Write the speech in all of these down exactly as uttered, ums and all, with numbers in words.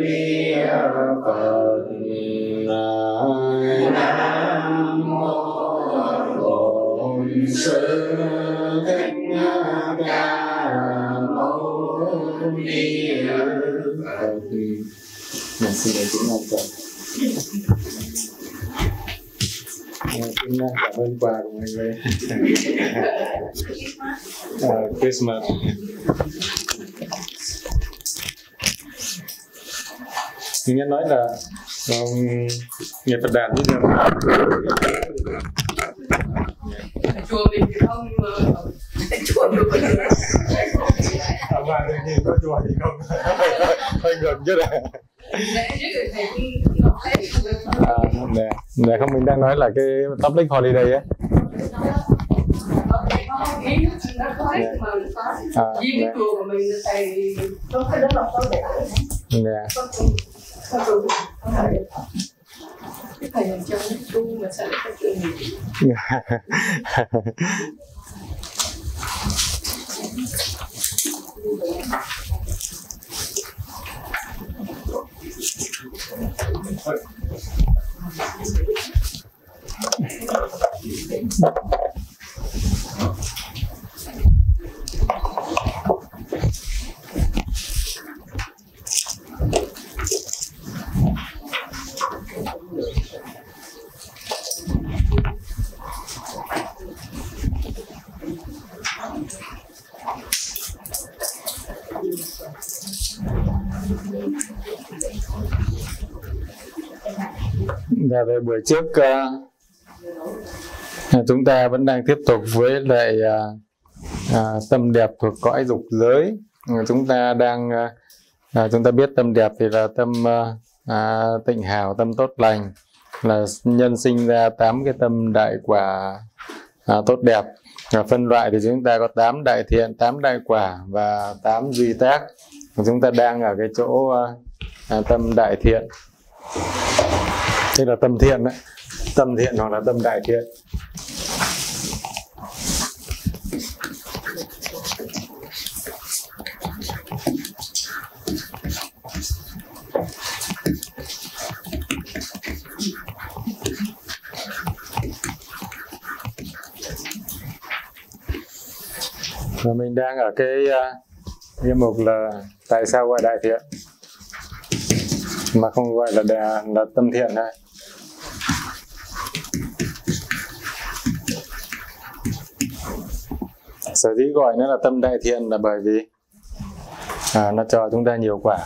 Ni Phật. Nam mô Bổn Sư Thích Ca Mâu Ni Phật. Mình xin đại chúng học tập. Xin cảm ơn quà của mọi người. uh, Christmas. Mình nghe nói là um, nhà Phật Đàn biết rằng chùa mình thì không, nhưng mà chùa mình có chùa thì không, hơi gần chứ này. À, nè, nè không, mình đang nói là cái public holiday á. À, Dạ, về buổi trước uh, chúng ta vẫn đang tiếp tục với lại uh, uh, tâm đẹp thuộc cõi dục giới. Uh, chúng ta đang uh, uh, chúng ta biết tâm đẹp thì là tâm uh, uh, tịnh hảo, tâm tốt lành, là nhân sinh ra tám cái tâm đại quả uh, tốt đẹp. Uh, phân loại thì chúng ta có tám đại thiện, tám đại quả và tám duy tác. Uh, chúng ta đang ở cái chỗ uh, uh, tâm đại thiện. Đây là tâm thiện đấy, tâm thiện hoặc là tâm đại thiện. Và mình đang ở cái cái mục là tại sao gọi đại thiện mà không gọi là đà, là tâm thiện này. Sở dĩ gọi nó là tâm đại thiện là bởi vì à, nó cho chúng ta nhiều quả.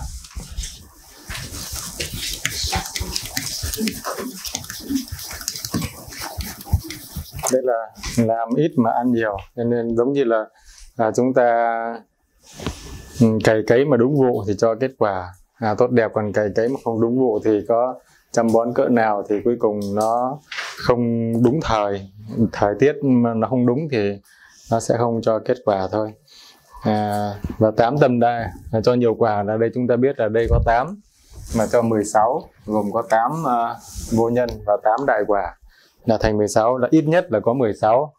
Đây là làm ít mà ăn nhiều, cho nên giống như là à, chúng ta cày cấy mà đúng vụ thì cho kết quả à, tốt đẹp, còn cày cấy mà không đúng vụ thì có chăm bón cỡ nào thì cuối cùng nó không đúng thời, thời tiết mà nó không đúng thì nó sẽ không cho kết quả thôi. À, và tám tâm đại là cho nhiều quả, là đây chúng ta biết là đây có tám mà cho mười sáu, gồm có tám uh, vô nhân và tám đại quả là thành mười sáu, là ít nhất là có mười sáu.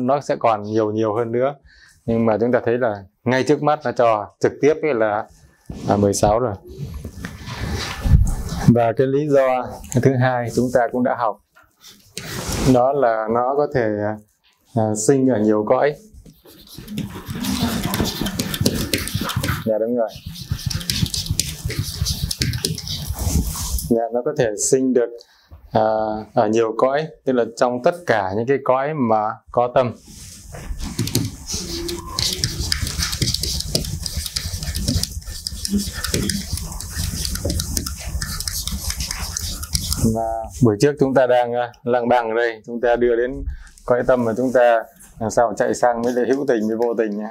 Nó sẽ còn nhiều nhiều hơn nữa, nhưng mà chúng ta thấy là ngay trước mắt nó cho trực tiếp là à, mười sáu rồi. Và cái lý do thứ hai chúng ta cũng đã học, đó là nó có thể À, sinh ở nhiều cõi. Dạ đúng rồi. Dạ, nó có thể sinh được à, ở nhiều cõi, tức là trong tất cả những cái cõi mà có tâm. Và buổi trước chúng ta đang uh, lang bang ở đây, chúng ta đưa đến cõi tâm mà chúng ta làm sao chạy sang với lại hữu tình với vô tình nhé.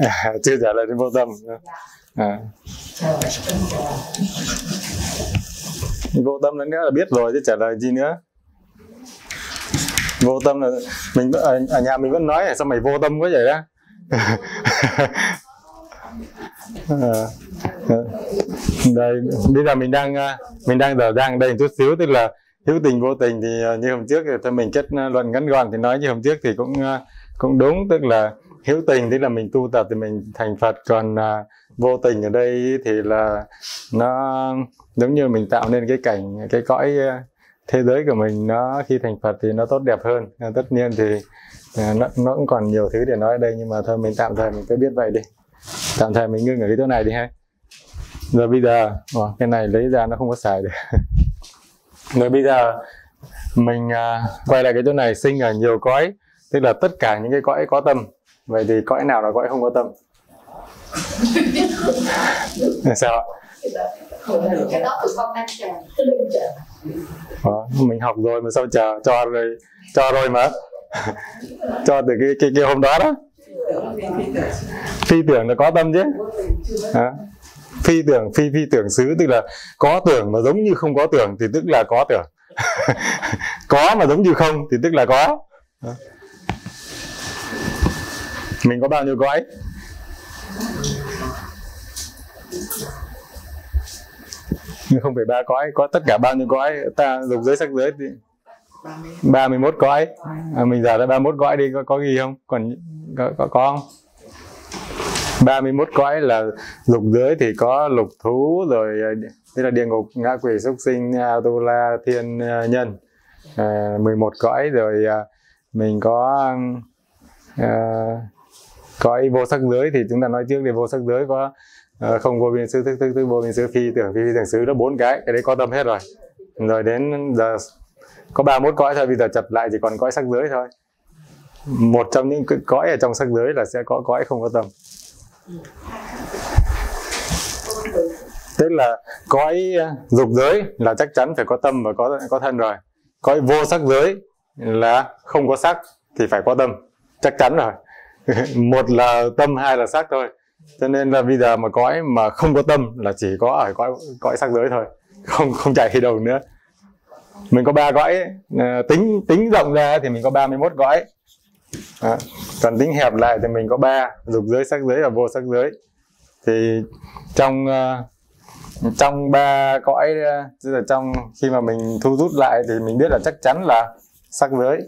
À, chưa trả lời đến vô tâm. À, vô tâm nữa là biết rồi chứ trả lời gì nữa. Vô tâm là mình ở, ở nhà mình vẫn nói là sao mày vô tâm quá vậy đó. À, đây bây giờ mình đang mình đang dở dang đây một chút xíu, tức là hữu tình vô tình thì như hôm trước thì mình kết luận ngắn gọn thì nói như hôm trước thì cũng cũng đúng, tức là hữu tình tức là mình tu tập thì mình thành Phật, còn uh, vô tình ở đây thì là nó giống như mình tạo nên cái cảnh, cái cõi uh, thế giới của mình, nó khi thành Phật thì nó tốt đẹp hơn. Uh, tất nhiên thì uh, nó, nó cũng còn nhiều thứ để nói ở đây, nhưng mà thôi mình tạm thời mình cứ biết vậy đi, tạm thời mình ngưng ở cái chỗ này đi ha. Rồi bây giờ oh, cái này lấy ra nó không có xài được. Rồi bây giờ mình uh, quay lại cái chỗ này, sinh ở nhiều cõi, tức là tất cả những cái cõi có tâm. Vậy thì cõi nào là cõi không có tâm? Sao ạ? Mình học rồi mà sao chờ, cho rồi, cho rồi mà. Cho từ cái, cái, cái hôm đó đó. Phi tưởng là có tâm chứ. À, phi tưởng, phi phi tưởng xứ, tức là có tưởng mà giống như không có tưởng thì tức là có tưởng. Có mà giống như không thì tức là có. À, mình có bao nhiêu cõi? Nhưng không phải ba cõi, có tất cả bao nhiêu cõi? Ta dục giới sắc giới thì ba mươi mốt cõi. À, mình giả ra ba mươi mốt cõi đi, có, có gì không? Còn có, có, có không? ba mươi mốt cõi là dục giới thì có lục thú rồi, tức là địa ngục, ngạ quỷ, súc sinh, tu-la, thiên nhân. À, mười một cõi rồi mình có Uh, cõi vô sắc giới thì chúng ta nói trước, thì vô sắc giới có uh, không vô biên xứ, thức thức thức vô biên xứ, phi tưởng phi phi tưởng xứ, đó bốn cái, cái đấy có tâm hết rồi. Rồi đến giờ có ba mươi mốt cõi thôi, bây giờ chập lại chỉ còn cõi sắc giới thôi. Một trong những cõi ở trong sắc giới là sẽ có cõi không có tâm. Tức là cõi dục giới là chắc chắn phải có tâm và có có thân rồi. Cõi vô sắc giới là không có sắc thì phải có tâm. Chắc chắn rồi. Một là tâm, hai là sắc thôi. Cho nên là bây giờ mà cõi mà không có tâm là chỉ có ở cõi, cõi sắc giới thôi, không không chạy đi đâu nữa. Mình có ba cõi, tính tính rộng ra thì mình có ba mươi mốt cõi. À, còn tính hẹp lại thì mình có ba, dục giới, sắc giới và vô sắc giới. Thì trong trong ba cõi, tức là trong khi mà mình thu rút lại thì mình biết là chắc chắn là sắc giới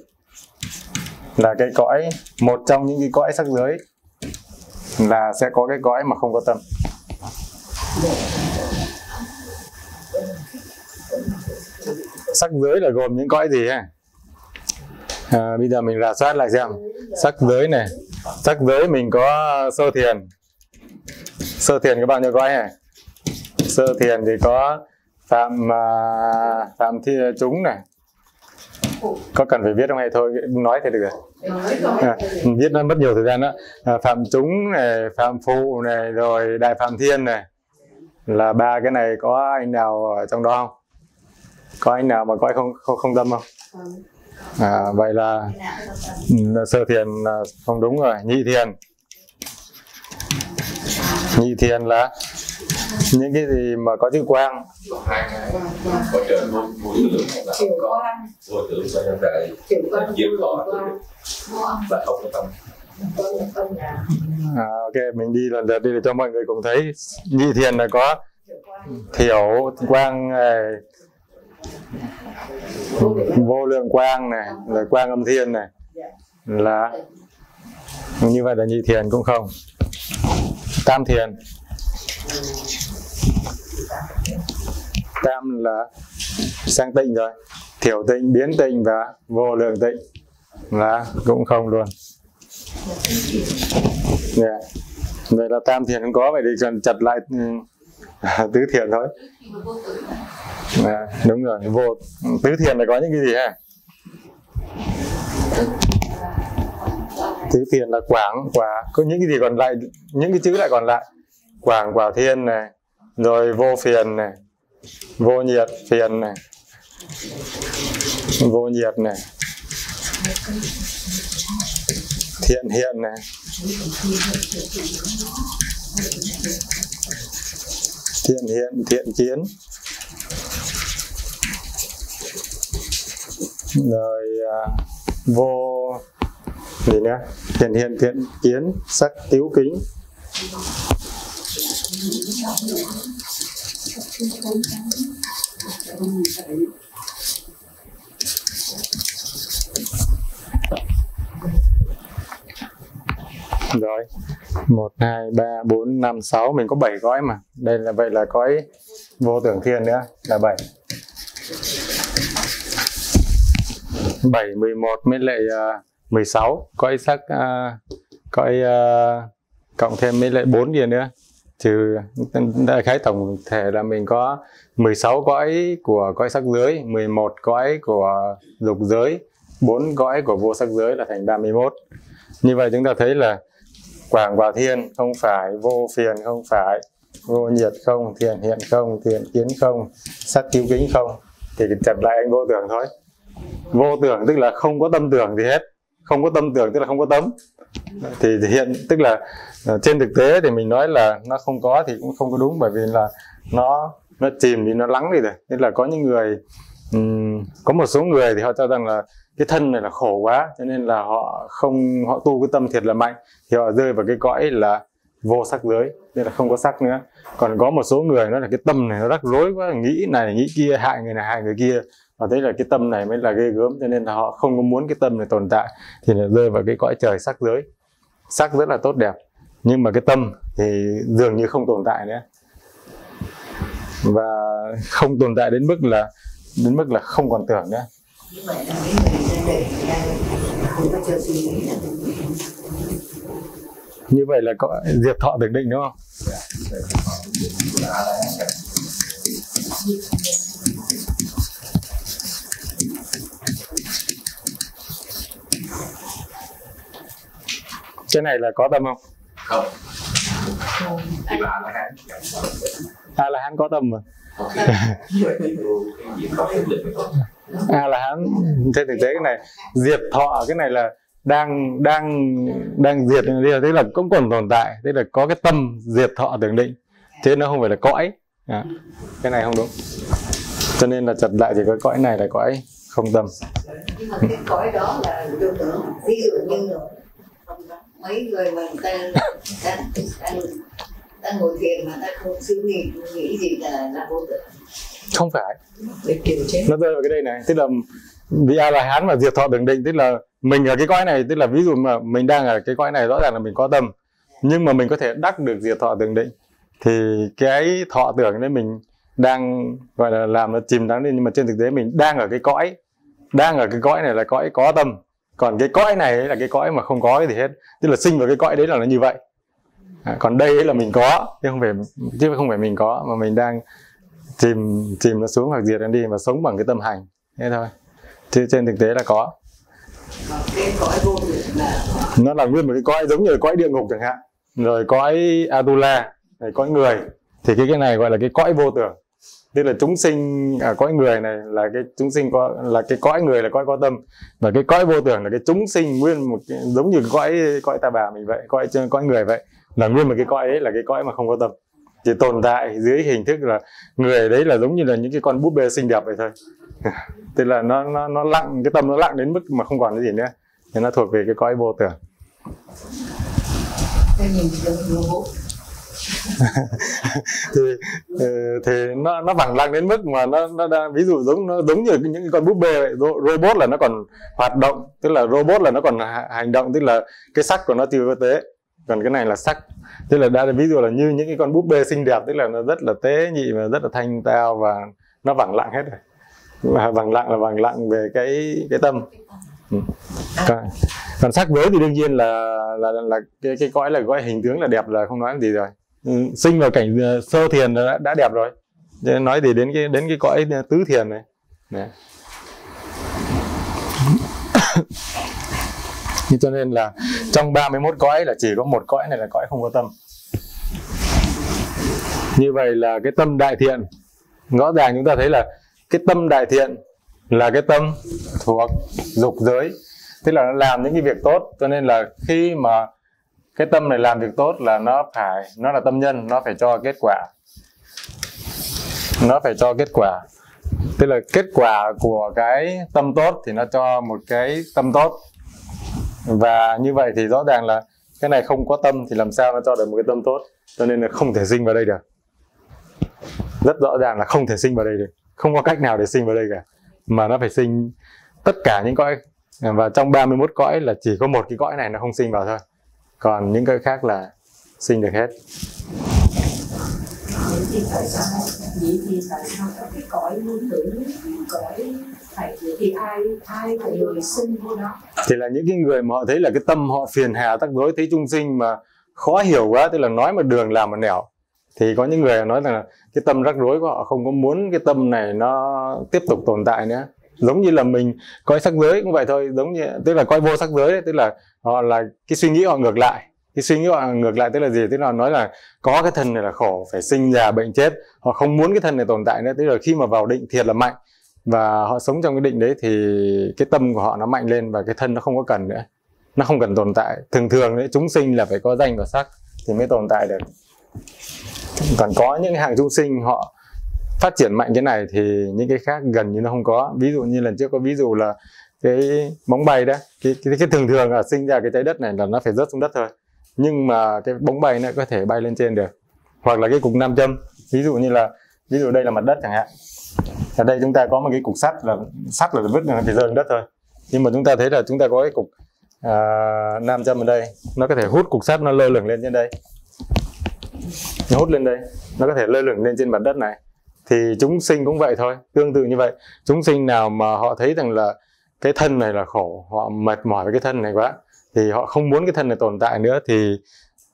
là cái cõi, một trong những cái cõi sắc giới là sẽ có cái cõi mà không có tâm. Sắc giới là gồm những cõi gì ha? À, bây giờ mình rà soát lại xem. Sắc giới này, sắc giới mình có sơ thiền. Sơ thiền có bao nhiêu cõi hả? Sơ thiền thì có phạm phạm thi chúng này. Có cần phải viết không hay thôi, nói thì được rồi. À, viết nó mất nhiều thời gian đó. À, phạm chúng này, phạm phụ này, rồi đại phạm thiên này, là ba cái này có anh nào ở trong đó không? Có anh nào mà có không không không tâm không? À, vậy là, là sơ thiền là không đúng rồi. Nhị thiền, nhị thiền là những cái gì mà có chữ quang, à, ok mình đi lần lượt đi để cho mọi người cùng thấy. Nhị thiền là có thiểu quang này, vô lượng quang này, rồi quang âm thiên này, là như vậy là nhị thiền cũng không. Tam thiền, tam là sang tịnh rồi, thiểu tịnh, biến tịnh và vô lượng tịnh là cũng không luôn. Yeah. Vậy là tam thiền không có, vậy thì cần chặt lại tứ thiền thôi. À, đúng rồi, vô tứ thiền là có những cái gì ha? Tứ thiền là quảng quả, có những cái gì còn lại, những cái chữ lại còn lại, quảng quả thiên này, rồi vô phiền này, vô nhiệt phiền này, vô nhiệt này, thiện hiện này, thiện hiện, thiện kiến, rồi uh, vô gì nữa, thiện hiện, thiện kiến, sắc tiếu kính, Rồi, một, hai, ba, bốn, năm, sáu. Mình có bảy gói mà. Đây là vậy là gói vô tưởng thiên nữa, là bảy. bảy, mười một mới lại uh, mười sáu. Gói sắc, uh, gói uh, cộng thêm mới lại bốn gì nữa. Trừ đại khái tổng thể là mình có mười sáu gói của gói sắc giới, mười một gói của dục giới, bốn gói của vô sắc giới là thành ba mươi mốt. Như vậy chúng ta thấy là Quảng Bảo Thiên không phải, vô phiền không phải, vô nhiệt không, thiền hiện không, thiền kiến không, sắc cứu kính không. Thì chặt lại anh vô tưởng thôi. Vô tưởng tức là không có tâm tưởng gì hết. Không có tâm tưởng tức là không có tấm. Thì hiện tức là trên thực tế thì mình nói là nó không có thì cũng không có đúng, bởi vì là nó nó chìm thì nó lắng đi rồi. Nên là có những người um, có một số người thì họ cho rằng là cái thân này là khổ quá, cho nên là họ không họ tu cái tâm thiệt là mạnh thì họ rơi vào cái cõi là vô sắc giới, nên là không có sắc nữa. Còn có một số người nói là cái tâm này nó rắc rối quá, nghĩ này nghĩ kia, hại người này hại người kia, họ thấy là cái tâm này mới là ghê gớm, cho nên là họ không có muốn cái tâm này tồn tại, thì là rơi vào cái cõi trời sắc giới. Sắc rất là tốt đẹp, nhưng mà cái tâm thì dường như không tồn tại nữa, và không tồn tại đến mức là đến mức là không còn tưởng nữa. Như vậy là cái người đang để đang không có cho suy nghĩ là đúng. Như vậy là có diệt thọ tưởng định đúng không? Cái này là có tâm không? Không. A-la-hán có tâm mà. A-la-hán trên thực tế cái này diệt thọ, cái này là đang đang đang diệt, thế là cũng còn tồn tại, thế là có cái tâm diệt thọ tưởng định, thế nó không phải là cõi. À, cái này không đúng, cho nên là chặt lại thì cái cõi này là cõi không tâm. Nhưng mà cái cõi đó là vô tưởng, ví dụ như mấy người mà người ta ta ta, ta ngồi thiền mà ta không suy nghĩ nghĩ gì là là vô tưởng. Không phải. Nó rơi vào cái đây này, tức là vì A-la-hán mà diệt thọ tưởng định, tức là mình ở cái cõi này, tức là ví dụ mà mình đang ở cái cõi này rõ ràng là mình có tâm, nhưng mà mình có thể đắc được diệt thọ tưởng định, thì cái thọ tưởng đấy mình đang gọi là làm nó chìm đắm đi, nhưng mà trên thực tế mình đang ở cái cõi, đang ở cái cõi này là cõi có tâm, còn cái cõi này là cái cõi mà không có gì hết, tức là sinh vào cái cõi đấy là nó như vậy. À, còn đây ấy là mình có chứ không phải chứ không phải mình có, mà mình đang chìm chìm nó xuống hoặc diệt nó đi mà sống bằng cái tâm hành thế thôi, chứ trên thực tế là có. Cái cõi vô tưởng là nó là nguyên một cái cõi giống như là cõi địa ngục chẳng hạn, rồi cõi Atula, rồi cõi người, thì cái cái này gọi là cái cõi vô tưởng, tức là chúng sinh ở cõi người này là cái chúng sinh có là cái cõi người là cõi có tâm, và cái cõi vô tưởng là cái chúng sinh nguyên một cái, giống như cái cõi cõi ta bà mình vậy, cõi cõi người vậy, là nguyên một cái cõi ấy là cái cõi mà không có tâm, chỉ tồn tại dưới hình thức là người đấy là giống như là những cái con búp bê xinh đẹp vậy thôi. Tức là nó, nó, nó lặng, cái tâm nó lặng đến mức mà không còn cái gì nữa, thì nó thuộc về cái cõi vô tưởng. thì thì nó nó bằng lặng đến mức mà nó nó đang, ví dụ giống nó giống như những con búp bê vậy, robot là nó còn hoạt động, tức là robot là nó còn hành động, tức là cái sắc của nó chưa có tế, còn cái này là sắc, tức là đã ví dụ là như những cái con búp bê xinh đẹp, tức là nó rất là tế nhị và rất là thanh tao, và nó bằng lặng hết rồi. Và bằng lặng là bằng lặng về cái cái tâm. Ừ. Còn, còn sắc giới thì đương nhiên là là là, là cái cái cõi là cõi hình tướng là đẹp là không nói gì rồi. Ừ, sinh vào cảnh uh, sơ thiền đã, đã đẹp rồi. Nên nói thì đến cái đến cái cõi tứ thiền này. Đấy. Cho nên là trong ba mươi mốt cõi là chỉ có một cõi này là cõi không có tâm. Như vậy là cái tâm đại thiện, rõ ràng chúng ta thấy là cái tâm đại thiện là cái tâm thuộc dục giới, tức là nó làm những cái việc tốt, cho nên là khi mà cái tâm này làm việc tốt là nó phải, nó là tâm nhân, nó phải cho kết quả, nó phải cho kết quả, tức là kết quả của cái tâm tốt thì nó cho một cái tâm tốt, và như vậy thì rõ ràng là cái này không có tâm thì làm sao nó cho được một cái tâm tốt, cho nên là không thể sinh vào đây được, rất rõ ràng là không thể sinh vào đây được. Không có cách nào để sinh vào đây cả, mà nó phải sinh tất cả những cõi, và trong ba mươi mốt cõi là chỉ có một cái cõi này nó không sinh vào thôi. còn những cái khác là sinh được hết. Vậy thì tại sao, vậy thì tại sao cái cõi vô tưởng, cõi phải thì ai ai phải người sinh vô đó? Thì là những cái người mà họ thấy là cái tâm họ phiền hà tắc rối, thấy chúng sinh mà khó hiểu quá, tức là nói một đường làm một nẻo. Thì có những người nói rằng là cái tâm rắc rối của họ không có muốn cái tâm này nó tiếp tục tồn tại nữa. Giống như là mình coi sắc giới cũng vậy thôi, giống như tức là coi vô sắc giới đấy, tức là họ là cái suy nghĩ họ ngược lại. Cái suy nghĩ họ ngược lại tức là gì? Tức là nói là có cái thân này là khổ, phải sinh già bệnh chết, họ không muốn cái thân này tồn tại nữa. Tức là khi mà vào định thiệt là mạnh và họ sống trong cái định đấy thì cái tâm của họ nó mạnh lên và cái thân nó không có cần nữa, nó không cần tồn tại. Thường thường đấy, chúng sinh là phải có danh và sắc thì mới tồn tại được. Còn có những hàng chúng sinh họ phát triển mạnh cái này thì những cái khác gần như nó không có. Ví dụ như lần trước có ví dụ là cái bóng bay đó, cái, cái, cái thường thường là sinh ra cái trái đất này là nó phải rớt xuống đất thôi, nhưng mà cái bóng bay nó có thể bay lên trên được. Hoặc là cái cục nam châm, ví dụ như là ví dụ đây là mặt đất chẳng hạn, ở đây chúng ta có một cái cục sắt là sắt là vứt là phải rơi xuống đất thôi, nhưng mà chúng ta thấy là chúng ta có cái cục à, nam châm ở đây, nó có thể hút cục sắt nó lơ lửng lên trên đây, nó hút lên đây, nó có thể lơ lửng lên trên mặt đất này. Thì chúng sinh cũng vậy thôi, tương tự như vậy. Chúng sinh nào mà họ thấy rằng là cái thân này là khổ, họ mệt mỏi với cái thân này quá thì họ không muốn cái thân này tồn tại nữa, thì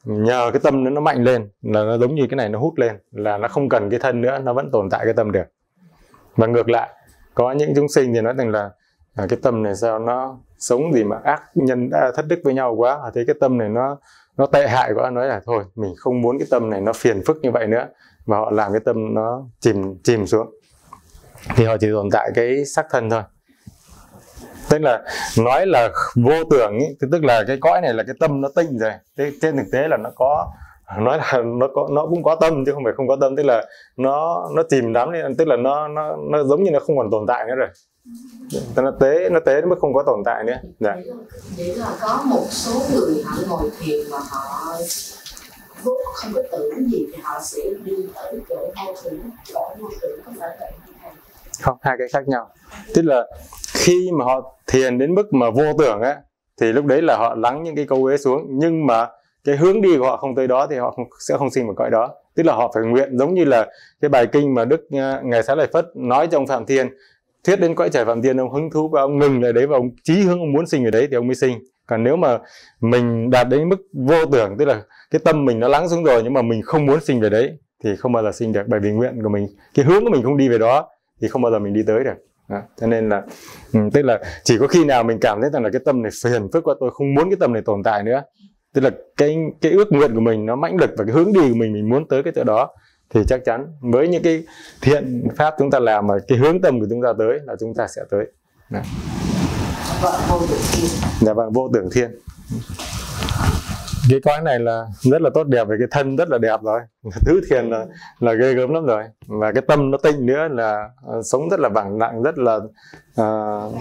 nhờ cái tâm nó mạnh lên là nó giống như cái này nó hút lên, là nó không cần cái thân nữa, nó vẫn tồn tại cái tâm được. Và ngược lại, có những chúng sinh thì nói rằng là à, cái tâm này sao nó sống gì mà ác nhân à, thất đức với nhau quá, họ thấy cái tâm này nó nó tệ hại quá, nói là thôi mình không muốn cái tâm này nó phiền phức như vậy nữa, và họ làm cái tâm nó chìm chìm xuống. Thì họ chỉ tồn tại cái sắc thân thôi. Tức là nói là vô tưởng ý, tức là cái cõi này là cái tâm nó tinh rồi. Thế trên thực tế là nó có, nói là nó có, nó cũng có tâm chứ không phải không có tâm, tức là nó nó chìm đắm lên, tức là nó nó nó giống như nó không còn tồn tại nữa rồi. Nó tế nó tế nó mới không có tồn tại nữa. Dạ. Đấy là có một số người họ ngồi thiền mà họ vốn không có tưởng gì thì họ sẽ đi tới chỗ vô tưởng, chỗ vô tưởng có phải vậy không thầy? Không, hai cái khác nhau. Tức là khi mà họ thiền đến mức mà vô tưởng ấy, thì lúc đấy là họ lắng những cái câu ế xuống, nhưng mà cái hướng đi của họ không tới đó thì họ không, sẽ không sinh vào cõi đó. Tức là họ phải nguyện, giống như là cái bài kinh mà Đức Ngài Xá Lợi Phất nói trong Phạm Thiên, thuyết đến cõi trời Phạm Thiên, ông hứng thú và ông ngừng lại đấy và ông chí hướng ông muốn sinh ở đấy thì ông mới sinh. Còn nếu mà mình đạt đến mức vô tưởng, tức là cái tâm mình nó lắng xuống rồi nhưng mà mình không muốn sinh về đấy thì không bao giờ sinh được, bởi vì nguyện của mình, cái hướng của mình không đi về đó thì không bao giờ mình đi tới được. Đó. Cho nên là tức là chỉ có khi nào mình cảm thấy rằng là cái tâm này phiền phức quá, tôi không muốn cái tâm này tồn tại nữa, tức là cái cái ước nguyện của mình nó mãnh lực và cái hướng đi của mình mình muốn tới cái chỗ đó, thì chắc chắn với những cái thiện pháp chúng ta làm mà cái hướng tâm của chúng ta tới là chúng ta sẽ tới. Đó. Dạ vâng, vô tưởng thiên. Cái cõi này là rất là tốt đẹp, về cái thân rất là đẹp rồi, tứ thiền là, là ghê gớm lắm rồi, và cái tâm nó tinh nữa là uh, sống rất là vẳng lặng, rất là uh...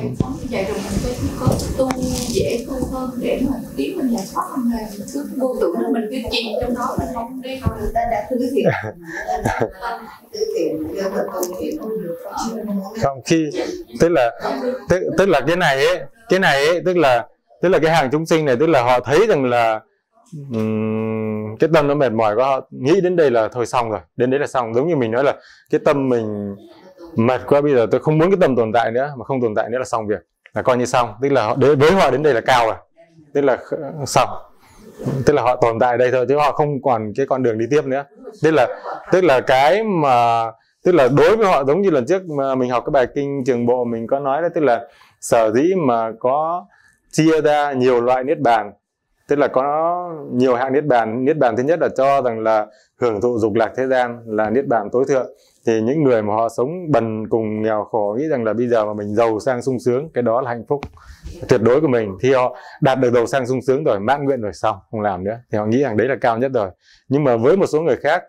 không khi tức là tức, tức là cái này ấy, cái này ấy, tức là tức là cái hàng chúng sinh này, tức là họ thấy rằng là Uhm, cái tâm nó mệt mỏi quá, họ nghĩ đến đây là thôi xong rồi, đến đấy là xong. Giống như mình nói là cái tâm mình mệt quá, bây giờ tôi không muốn cái tâm tồn tại nữa, mà không tồn tại nữa là xong việc, là coi như xong. Tức là với họ đến đây là cao rồi, tức là xong, tức là họ tồn tại đây thôi chứ họ không còn cái con đường đi tiếp nữa. Tức là tức là cái mà tức là đối với họ, giống như lần trước mà mình học cái bài kinh Trường Bộ mình có nói đó, tức là sở dĩ mà có chia ra nhiều loại niết bàn, tức là có nhiều hạng niết bàn. Niết bàn thứ nhất là cho rằng là hưởng thụ dục lạc thế gian là niết bàn tối thượng. Thì những người mà họ sống bần cùng nghèo khổ nghĩ rằng là bây giờ mà mình giàu sang sung sướng, cái đó là hạnh phúc tuyệt đối của mình, thì họ đạt được giàu sang sung sướng rồi, mãn nguyện rồi, xong không làm nữa, thì họ nghĩ rằng đấy là cao nhất rồi. Nhưng mà với một số người khác,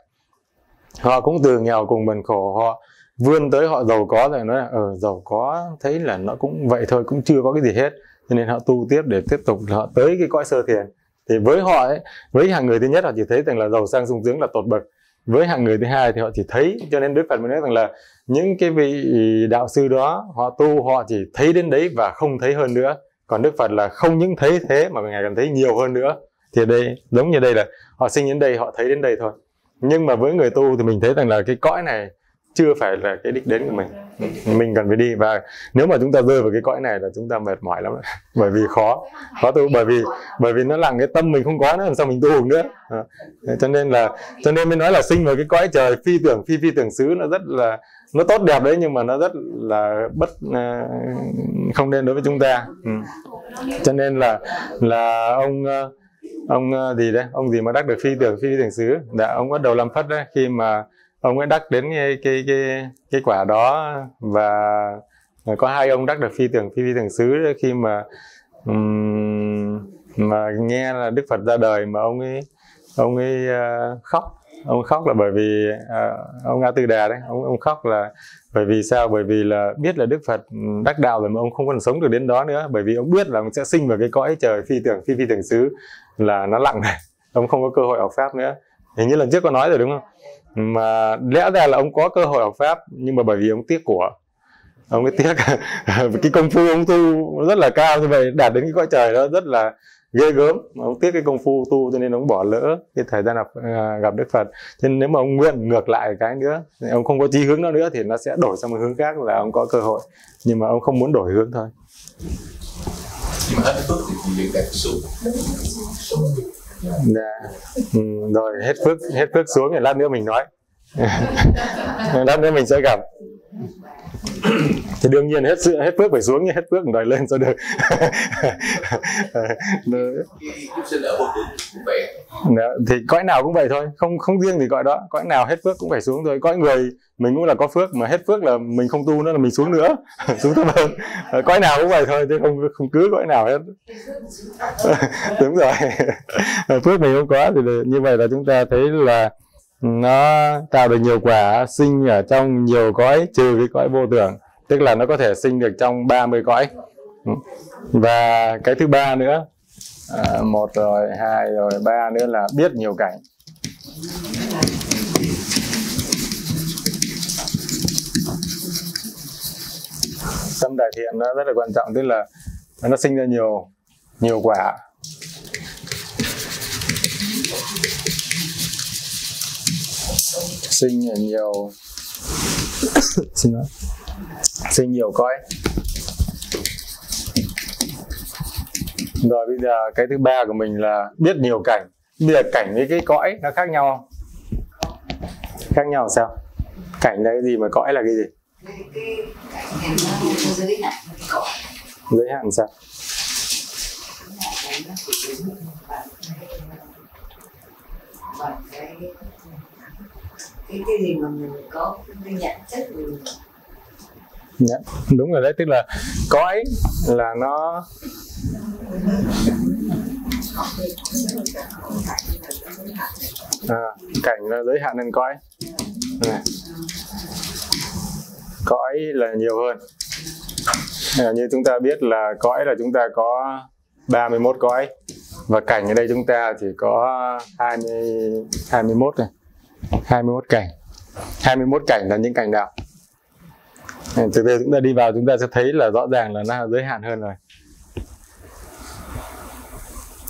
họ cũng từ nghèo cùng bần khổ, họ vươn tới họ giàu có rồi, nói là ờ giàu có thấy là nó cũng vậy thôi, cũng chưa có cái gì hết, cho nên họ tu tiếp để tiếp tục họ tới cái cõi sơ thiền. Thì với họ ấy, với hàng người thứ nhất họ chỉ thấy rằng là giàu sang sung sướng là tột bậc. Với hàng người thứ hai thì họ chỉ thấy, cho nên Đức Phật mới nói rằng là những cái vị đạo sư đó họ tu họ chỉ thấy đến đấy và không thấy hơn nữa. Còn Đức Phật là không những thấy thế mà Ngài còn thấy nhiều hơn nữa. Thì đây giống như đây là họ sinh đến đây, họ thấy đến đây thôi. Nhưng mà với người tu thì mình thấy rằng là cái cõi này chưa phải là cái đích đến của mình. Mình cần phải đi, và nếu mà chúng ta rơi vào cái cõi này là chúng ta mệt mỏi lắm đấy. Bởi vì khó, khó tu, bởi vì bởi vì nó làm cái tâm mình không có nữa, làm sao mình tu được nữa. À, cho nên là cho nên mới nói là sinh vào cái cõi trời phi tưởng phi phi tưởng xứ, nó rất là nó tốt đẹp đấy, nhưng mà nó rất là bất không nên đối với chúng ta. Ừ. Cho nên là là ông ông gì đấy, ông gì mà đắc được phi tưởng phi tưởng xứ, đã ông bắt đầu làm Phật đấy, khi mà ông ấy đắc đến cái, cái, cái, cái quả đó. Và có hai ông đắc được phi tưởng phi phi tưởng xứ khi mà um, mà nghe là Đức Phật ra đời, mà ông ấy ông ấy uh, khóc. Ông khóc là bởi vì uh, ông A Tư Đà đấy, ông, ông khóc là bởi vì sao? Bởi vì là biết là Đức Phật đắc đạo rồi mà ông không còn sống được đến đó nữa, bởi vì ông biết là ông sẽ sinh vào cái cõi trời phi tưởng phi phi tưởng xứ là nó lặng này, ông không có cơ hội học pháp nữa. Hình như lần trước có nói rồi đúng không? Mà lẽ ra là ông có cơ hội học pháp, nhưng mà bởi vì ông tiếc của, ông ấy tiếc cái công phu ông tu rất là cao như vậy, đạt đến cái cõi trời đó rất là ghê gớm, ông tiếc cái công phu tu cho nên ông bỏ lỡ cái thời gian gặp, gặp Đức Phật. Cho nên nếu mà ông nguyện ngược lại cái nữa, ông không có chí hướng đó nữa, thì nó sẽ đổi sang một hướng khác là ông có cơ hội, nhưng mà ông không muốn đổi hướng thôi. Nhưng mà hết phước thì cũng những cái xuống xuống Dạ. Ừ, rồi hết phước hết phước xuống rồi lát nữa mình nói. Lát nữa mình sẽ gặp. Thì đương nhiên hết sự hết phước phải xuống, hết phước đòi lên sao được. Thì cõi nào cũng vậy thôi, không không riêng thì cõi đó, cõi nào hết phước cũng phải xuống thôi. Cõi người mình cũng là có phước, mà hết phước là mình không tu nữa là mình xuống nữa, xuống thấp hơn. Cõi nào cũng vậy thôi, chứ không không cứ cõi nào hết. Đúng rồi. Phước mình không có thì như vậy là chúng ta thấy là nó tạo được nhiều quả, sinh ở trong nhiều cõi trừ cái cõi vô tưởng, tức là nó có thể sinh được trong ba mươi cõi. Và cái thứ ba nữa, à, một rồi hai rồi ba nữa là biết nhiều cảnh. Tâm đại thiện nó rất là quan trọng, tức là nó sinh ra nhiều nhiều quả. Sinh nhiều xin lỗi sinh nhiều cõi. Rồi bây giờ cái thứ ba của mình là biết nhiều cảnh. Bây giờ cảnh với cái cõi nó khác nhau không? Khác nhau sao? Cảnh là cái gì mà cõi là cái gì? Giới hạn sao? Cái gì mà mình có cái nhận thức mình... yeah, đúng rồi đấy, tức là cõi là nó à, cảnh là giới hạn hơn cõi à. Cõi là nhiều hơn à, như chúng ta biết là cõi là chúng ta có ba mươi mốt cõi, và cảnh ở đây chúng ta chỉ có hai mươi, hai mươi mốt này, hai mươi mốt cảnh. hai mươi mốt cảnh là những cảnh nào? Thực tế chúng ta đi vào chúng ta sẽ thấy là rõ ràng là nó giới hạn hơn rồi.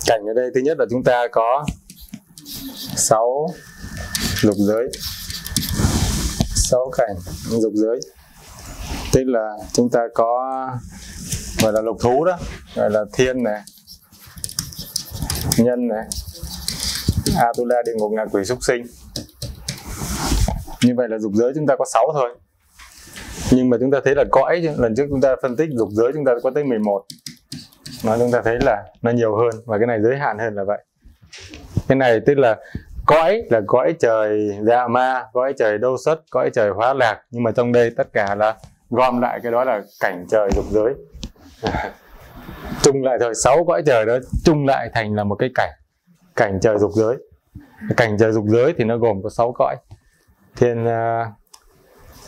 Cảnh ở đây thứ nhất là chúng ta có sáu dục giới, sáu cảnh dục giới, tức là chúng ta có gọi là lục thú đó, gọi là thiên này, nhân này, Atula, địa ngục, ngạ quỷ, súc sinh. Như vậy là dục giới chúng ta có sáu thôi. Nhưng mà chúng ta thấy là cõi, lần trước chúng ta phân tích dục giới chúng ta có tới mười một. Nó chúng ta thấy là nó nhiều hơn, và cái này giới hạn hơn là vậy. Cái này tức là cõi là cõi trời dạ ma, cõi trời đâu xuất, cõi trời hóa lạc. Nhưng mà trong đây tất cả là gom lại cái đó là cảnh trời dục giới. Chung lại thôi, sáu cõi trời đó chung lại thành là một cái cảnh, cảnh trời dục giới. Cảnh trời dục giới thì nó gồm có sáu cõi. Thiên uh,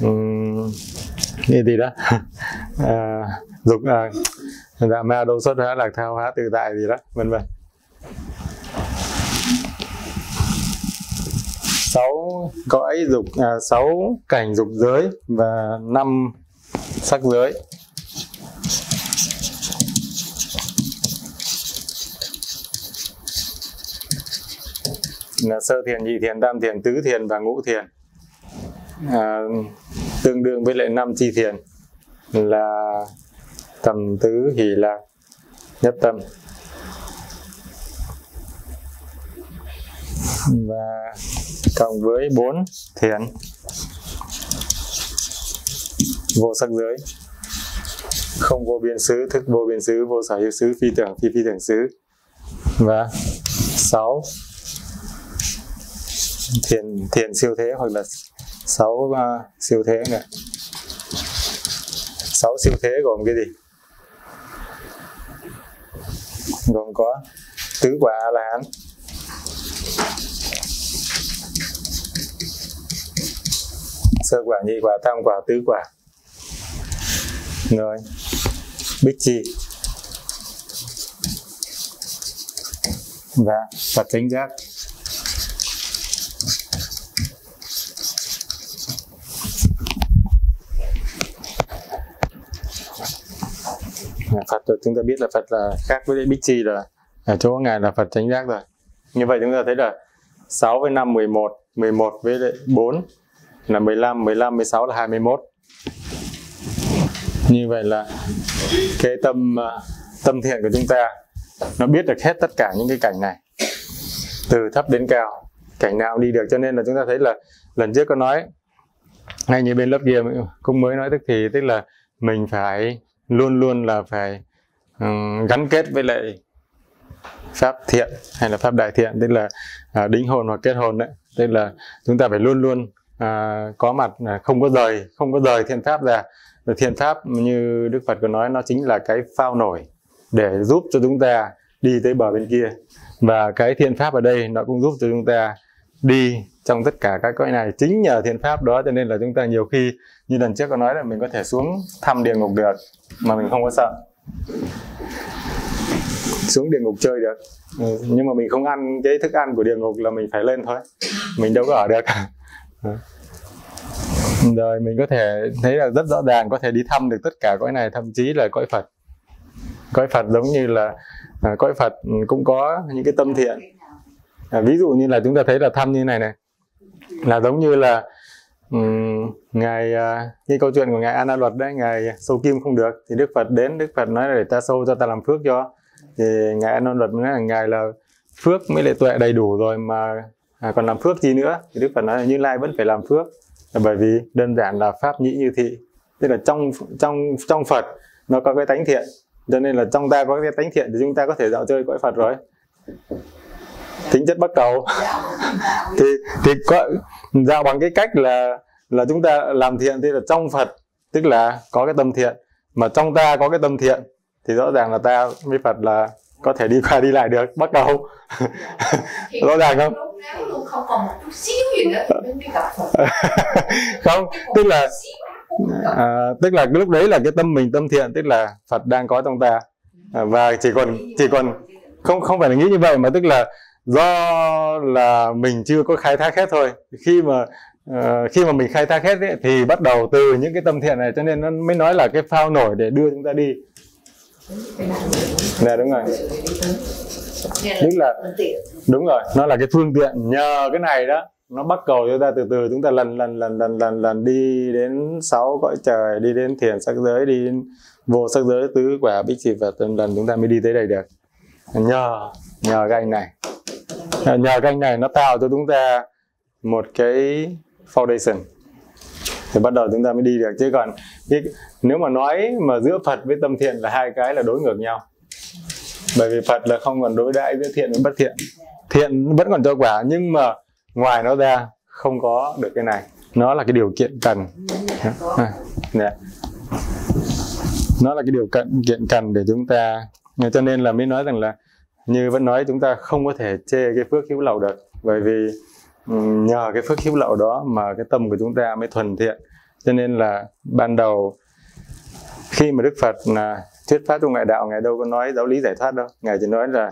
um, như gì đó uh, dục uh, dạ ma đâu xuất hóa lạc thao hóa tự tại gì đó vân vân, sáu cõi dục, sáu uh, cảnh dục giới và năm sắc giới. là sơ thiền, nhị thiền, tam thiền, tứ thiền và ngũ thiền, à, tương đương với lại năm chi thiền là tầm tứ hỷ lạc nhất tâm. Và cộng với bốn thiền vô sắc giới, không vô biên xứ, thức vô biên xứ, vô sở hữu xứ, phi tưởng, phi phi tưởng xứ, và sáu thiền thiền siêu thế, hoặc là sáu uh, siêu thế này. Sáu siêu thế gồm cái gì? Gồm có tứ quả A La Hán, sơ quả, nhị quả, tam quả, tứ quả, rồi bích chi và Phật chánh giác. Phật rồi, chúng ta biết là Phật là khác với bích chi, là ở chỗ ngài là Phật chánh giác rồi. Như vậy chúng ta thấy là sáu với năm mười một, mười một với bốn là mười lăm, mười lăm với sáu là hai mươi mốt. Như vậy là cái tâm tâm thiện của chúng ta nó biết được hết tất cả những cái cảnh này, từ thấp đến cao, cảnh nào đi được. Cho nên là chúng ta thấy là lần trước có nói, ngay như bên lớp kia cũng mới nói tức thì, tức là mình phải luôn luôn là phải um, gắn kết với lại pháp thiện hay là pháp đại thiện, tức là uh, đính hôn hoặc kết hôn đấy. Tức là chúng ta phải luôn luôn uh, có mặt, không có rời không có rời thiện pháp ra. Thiện pháp như Đức Phật có nói, nó chính là cái phao nổi để giúp cho chúng ta đi tới bờ bên kia, và cái thiện pháp ở đây nó cũng giúp cho chúng ta đi trong tất cả các cõi này. Chính nhờ thiện pháp đó cho nên là chúng ta nhiều khi, như lần trước có nói, là mình có thể xuống thăm địa ngục được mà mình không có sợ, xuống địa ngục chơi được, nhưng mà mình không ăn cái thức ăn của địa ngục là mình phải lên thôi, mình đâu có ở được. Rồi mình có thể thấy là rất rõ ràng, có thể đi thăm được tất cả cõi này, thậm chí là cõi Phật. Cõi Phật giống như là à, cõi Phật cũng có những cái tâm thiện. À, ví dụ như là chúng ta thấy là thăm như này này, là giống như là um, ngài à, cái câu chuyện của ngài An Na Luật đấy, ngài sâu kim không được thì Đức Phật đến, Đức Phật nói là để ta sâu cho, ta làm phước cho. Thì ngài An Na Luật nói là ngài là phước mới lệ tuệ đầy đủ rồi mà à, còn làm phước gì nữa. Thì Đức Phật nói là Như Lai vẫn phải làm phước, bởi vì đơn giản là pháp nhĩ như thị, tức là trong trong trong Phật nó có cái tánh thiện, cho nên là trong ta có cái tánh thiện thì chúng ta có thể dạo chơi cõi Phật rồi. Tính chất bắt cầu thì thì có, dạo bằng cái cách là là chúng ta làm thiện, tức là trong Phật tức là có cái tâm thiện, mà trong ta có cái tâm thiện thì rõ ràng là ta với Phật là có thể đi qua đi lại được, bắt đầu rõ ràng không? Nếu luôn không còn một chút xíu gì nữa thì đến cái cặp Phật. Không, tức là à, tức là lúc đấy là cái tâm mình tâm thiện, tức là Phật đang có trong ta, à, và chỉ còn chỉ còn không không phải là nghĩ như vậy, mà tức là do là mình chưa có khai thác hết thôi. Khi mà uh, khi mà mình khai thác hết ấy, thì bắt đầu từ những cái tâm thiện này, cho nên nó mới nói là cái phao nổi để đưa chúng ta đi. Nè, đúng rồi, tức là đúng rồi, nó là cái phương tiện, nhờ cái này đó nó bắt cầu chúng ta từ từ, chúng ta lần lần lần lần lần lần đi đến sáu cõi trời, đi đến thiền sắc giới, đi đến vô sắc giới, tứ quả, bích trì, và lần lần chúng ta mới đi tới đây được. Nhờ nhờ cái anh này, nhờ cái anh này nó tạo cho chúng ta một cái foundation thì bắt đầu chúng ta mới đi được. Chứ còn cái, nếu mà nói mà giữa Phật với tâm thiện là hai cái là đối ngược nhau, bởi vì Phật là không còn đối đãi giữa thiện với bất thiện, thiện vẫn còn cho quả, nhưng mà ngoài nó ra không có được cái này, nó là cái điều kiện cần, nó là cái điều kiện cần để chúng ta, cho nên là mới nói rằng là như vẫn nói, chúng ta không có thể chê cái phước hữu lậu được, bởi vì nhờ cái phước hữu lậu đó mà cái tâm của chúng ta mới thuần thiện. Cho nên là ban đầu khi mà Đức Phật là thuyết pháp trong ngài đạo, ngài đâu có nói giáo lý giải thoát đâu, ngài chỉ nói là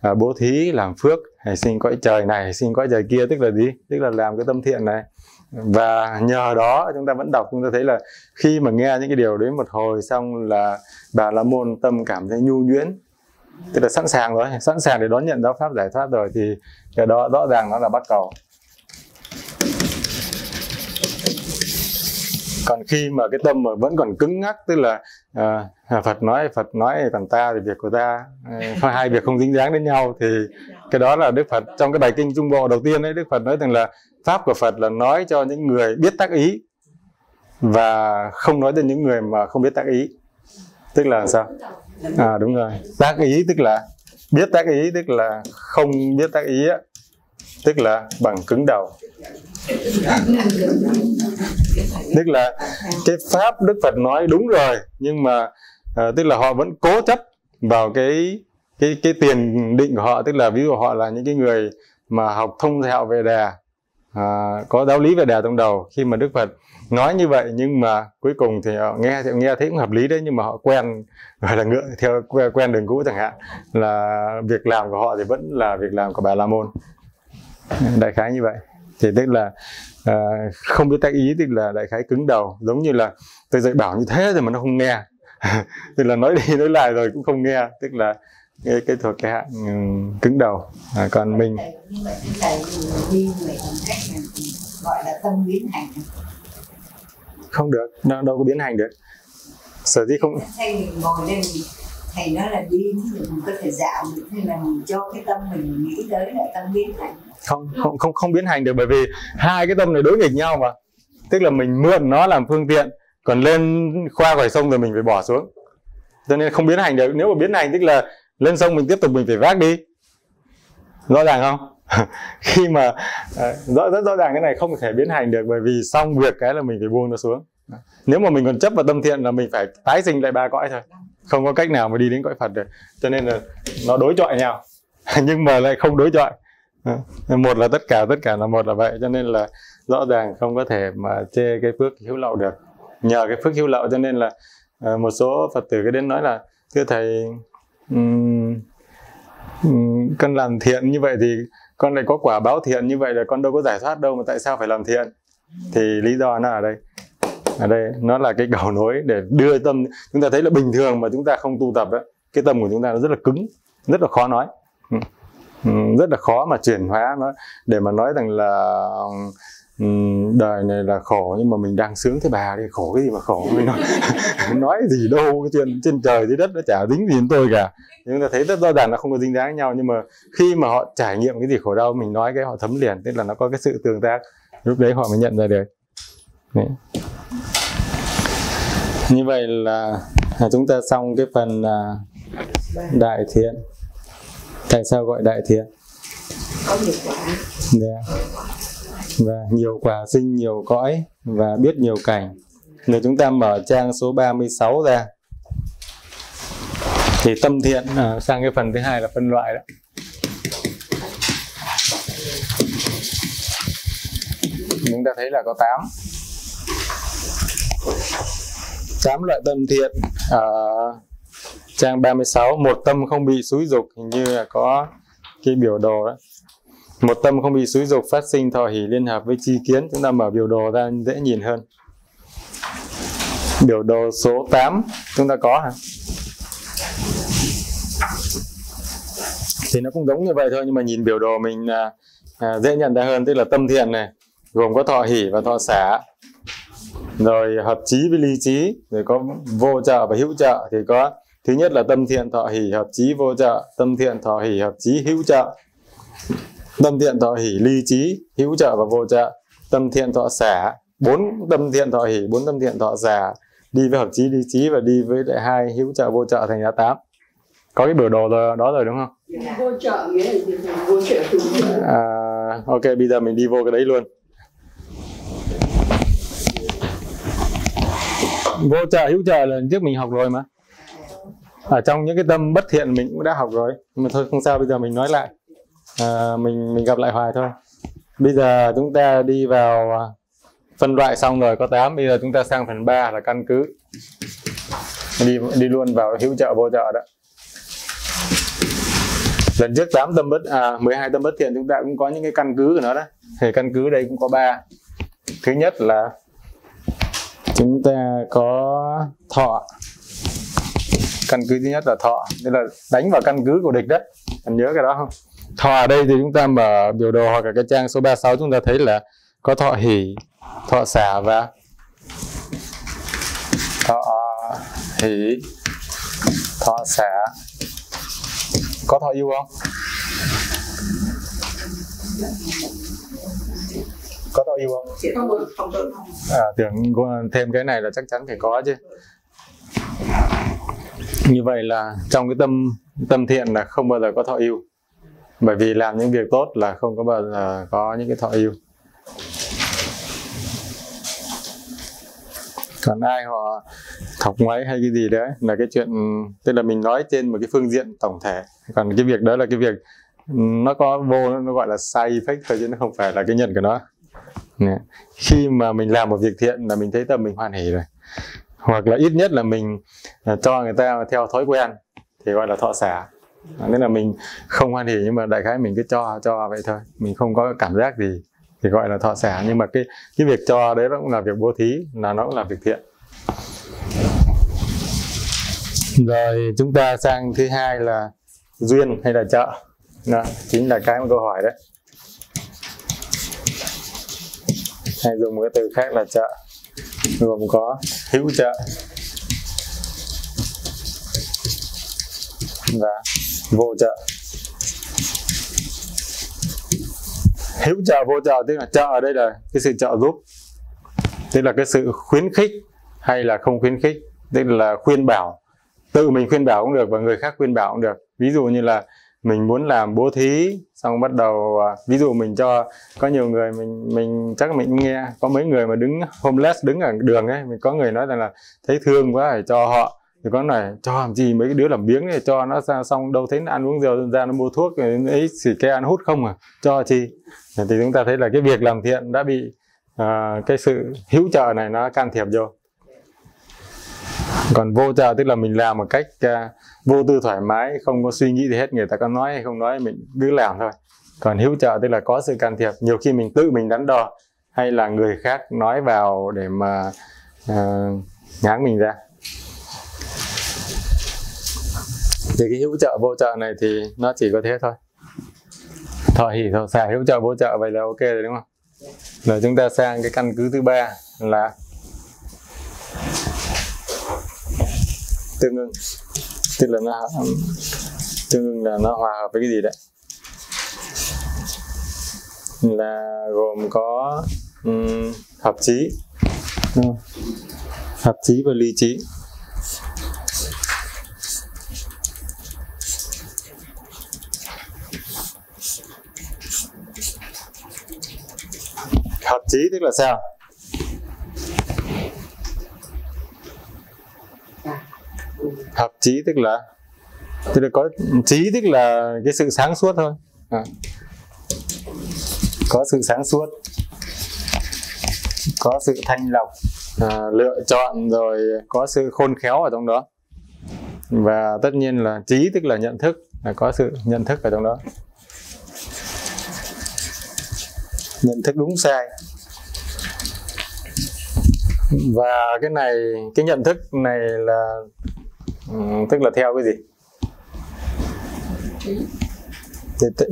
à, bố thí làm phước, hãy sinh cõi trời này, hãy sinh cõi trời kia, tức là gì? Tức là làm cái tâm thiện này. Và nhờ đó chúng ta vẫn đọc, chúng ta thấy là khi mà nghe những cái điều đấy một hồi xong là Bà La Môn tâm cảm thấy nhu nhuyễn, tức là sẵn sàng rồi, sẵn sàng để đón nhận giáo pháp giải thoát rồi, thì cái đó rõ ràng nó là bắt cầu. Còn khi mà cái tâm mà vẫn còn cứng ngắc, tức là uh, Phật nói Phật nói còn ta thì việc của ta, uh, hai việc không dính dáng đến nhau, thì cái đó là Đức Phật trong cái bài kinh Trung Bộ đầu tiên ấy, Đức Phật nói rằng là pháp của Phật là nói cho những người biết tác ý và không nói đến những người mà không biết tác ý. Tức là sao? À, đúng rồi, tác ý tức là biết tác ý, tức là không biết tác ý á, tức là bằng cứng đầu. Tức là cái pháp Đức Phật nói đúng rồi, nhưng mà à, tức là họ vẫn cố chấp vào cái cái cái tiền định của họ, tức là ví dụ họ là những cái người mà học thông thạo về đà, à, có giáo lý về đà trong đầu, khi mà Đức Phật nói như vậy nhưng mà cuối cùng thì họ nghe thì nghe thấy cũng hợp lý đấy, nhưng mà họ quen gọi là ngựa theo quen đường cũ chẳng hạn, là việc làm của họ thì vẫn là việc làm của Bà La Môn. Đại khái như vậy. Thì tức là à, không biết tác ý, tức là đại khái cứng đầu, giống như là tôi dạy bảo như thế rồi mà nó không nghe. Tức là nói đi nói lại rồi cũng không nghe, tức là cái, cái thuộc cái hạn cứng đầu. À, còn mình như vậy thì thầy đi về làm cách gọi là tâm biến hành. Không được, nó đâu có biến hành được. Sở dĩ không thầy mình ngồi lên thầy nói là đi, mình có thể dạo được, hay là mình cho cái tâm mình nghĩ tới là tâm biến hành. Không, không, không, không biến hành được, bởi vì hai cái tâm này đối nghịch nhau mà. Tức là mình mượn nó làm phương tiện, còn lên khoa khỏi sông rồi mình phải bỏ xuống. Cho nên không biến hành được. Nếu mà biến hành tức là lên sông mình tiếp tục mình phải vác đi. Rõ ràng không? Khi mà à, rõ, rất rõ ràng cái này không thể biến hành được, bởi vì xong việc cái là mình phải buông nó xuống. Nếu mà mình còn chấp vào tâm thiện là mình phải tái sinh lại ba cõi thôi, không có cách nào mà đi đến cõi Phật được. Cho nên là nó đối chọi nhau nhưng mà lại không đối chọi. Một là tất cả, tất cả là một là vậy. Cho nên là rõ ràng không có thể mà chê cái phước hữu lậu được. Nhờ cái phước hữu lậu cho nên là một số Phật tử cứ đến nói là thưa thầy, um, um, con làm thiện như vậy thì con lại có quả báo thiện, như vậy là con đâu có giải thoát đâu, mà tại sao phải làm thiện? Thì lý do nó ở đây, ở đây nó là cái cầu nối để đưa tâm. Chúng ta thấy là bình thường mà chúng ta không tu tập đó, cái tâm của chúng ta nó rất là cứng, rất là khó nói, rất là khó mà chuyển hóa nó, để mà nói rằng là đời này là khổ nhưng mà mình đang sướng thế bà đi, khổ cái gì mà khổ, mình nói, nói gì đâu, cái chuyện trên trời dưới đất nó chả dính gì đến tôi cả. Chúng ta thấy rất rõ ràng là không có dính dáng với nhau, nhưng mà khi mà họ trải nghiệm cái gì khổ đau, mình nói cái họ thấm liền, tức là nó có cái sự tương tác, lúc đấy họ mới nhận ra được. Đấy. Như vậy là chúng ta xong cái phần đại thiện. Tại sao gọi đại thiện? Có nhiều quả. Yeah. Và nhiều quả sinh nhiều cõi và biết nhiều cảnh. Nếu chúng ta mở trang số ba mươi sáu ra thì tâm thiện à, sang cái phần thứ hai là phân loại đó. Chúng ta thấy là có tám tám loại tâm thiện ở trang ba mươi sáu. Một tâm không bị xúi dục, hình như là có cái biểu đồ đó. Một tâm không bị xúi dục, phát sinh thọ hỷ liên hợp với tri kiến. Chúng ta mở biểu đồ ra dễ nhìn hơn. Biểu đồ số tám chúng ta có hả? Thì nó cũng giống như vậy thôi, nhưng mà nhìn biểu đồ mình à, dễ nhận ra hơn. Tức là tâm thiện này gồm có thọ hỷ và thọ xả, rồi hợp trí với ly trí, rồi có vô trợ và hữu trợ. Thì có thứ nhất là tâm thiện thọ hỷ hợp trí vô trợ, tâm thiện thọ hỷ hợp trí hữu trợ, tâm thiện thọ hỷ ly trí, hữu trợ và vô trợ, tâm thiện thọ xả. Bốn tâm thiện thọ hỷ, bốn tâm thiện thọ xả đi với hợp trí ly trí và đi với lại hai hữu trợ vô trợ, thành ra tám. Có cái biểu đồ rồi, đó rồi đúng không? Vô trợ nghĩa là gì? Vô trợ hữu trợ. À, ok, bây giờ mình đi vô cái đấy luôn. Vô trợ hữu trợ là trước mình học rồi mà. Ở trong những cái tâm bất thiện mình cũng đã học rồi, nhưng mà thôi không sao, bây giờ mình nói lại. À, mình mình gặp lại hoài thôi. Bây giờ chúng ta đi vào phân loại xong rồi có tám, bây giờ chúng ta sang phần ba là căn cứ. Đi đi luôn vào hữu trợ vô trợ đó. Lần trước tám tâm bất à mười hai tâm bất thiện chúng ta cũng có những cái căn cứ của nó đó. Thì căn cứ đây cũng có ba. Thứ nhất là chúng ta có thọ. Căn cứ thứ nhất là thọ, nên là đánh vào căn cứ của địch đấy. Anh nhớ cái đó không? Thọ ở đây thì chúng ta mở biểu đồ hoặc là cái trang số ba mươi sáu, chúng ta thấy là có thọ hỉ, thọ xả và thọ hỉ, thọ xả. Có thọ yêu không? Có thọ yêu không? À, tưởng thêm cái này là chắc chắn phải có chứ. Như vậy là trong cái tâm tâm thiện là không bao giờ có thọ yêu, bởi vì làm những việc tốt là không có bao giờ có những cái thọ yêu. Còn ai họ thọc ngoáy hay cái gì đấy là cái chuyện, tức là mình nói trên một cái phương diện tổng thể, còn cái việc đó là cái việc nó có vô, nó gọi là side effect thôi chứ nó không phải là cái nhân của nó. Khi mà mình làm một việc thiện là mình thấy tâm mình hoan hỉ rồi, hoặc là ít nhất là mình cho người ta theo thói quen thì gọi là thọ xả. Nên là mình không hoan hỉ nhưng mà đại khái mình cứ cho cho vậy thôi, mình không có cảm giác gì thì gọi là thọ xả. Nhưng mà cái cái việc cho đấy nó cũng là việc bố thí, là nó cũng là việc thiện. Rồi chúng ta sang thứ hai là duyên hay là trợ. Đó, chính là cái một câu hỏi đấy, hay dùng một cái từ khác là trợ, gồm có hữu trợ và vô trợ. Hữu trợ, vô trợ tức là trợ ở đây là cái sự trợ giúp, tức là cái sự khuyến khích hay là không khuyến khích, tức là khuyên bảo. Tự mình khuyên bảo cũng được và người khác khuyên bảo cũng được. Ví dụ như là mình muốn làm bố thí, xong bắt đầu ví dụ mình cho, có nhiều người mình mình chắc mình nghe có mấy người mà đứng homeless, đứng ở đường ấy, mình có người nói rằng là thấy thương quá phải cho họ. Thì có này cho làm gì mấy cái đứa làm biếng này, cho nó ra xong đâu thấy nó ăn uống rượu ra nó mua thuốc ấy, xỉ ke ăn hút không à, cho chi. Thì chúng ta thấy là cái việc làm thiện đã bị à, cái sự hữu trợ này nó can thiệp vô. Còn vô trợ tức là mình làm một cách à, vô tư thoải mái, không có suy nghĩ gì hết, người ta có nói hay không nói mình cứ làm thôi. Còn hữu trợ tức là có sự can thiệp, nhiều khi mình tự mình đắn đo hay là người khác nói vào để mà à, nháng mình ra. Thì cái hữu trợ vô trợ này thì nó chỉ có thế thôi. Thọ hỉ thọ xả hữu trợ vô trợ vậy là ok rồi đúng không? Rồi chúng ta sang cái căn cứ thứ ba là tương ưng, tức là nó tương ưng là nó hòa hợp với cái gì đấy, là gồm có um, hợp trí, hợp trí và lý trí. Hợp trí tức là sao? Hợp trí tức là tức là có trí, tức là cái sự sáng suốt thôi à. Có sự sáng suốt, có sự thanh lọc à, lựa chọn, rồi có sự khôn khéo ở trong đó. Và tất nhiên là trí tức là nhận thức, là có sự nhận thức ở trong đó, nhận thức đúng sai. Và cái này, cái nhận thức này là tức là theo cái gì?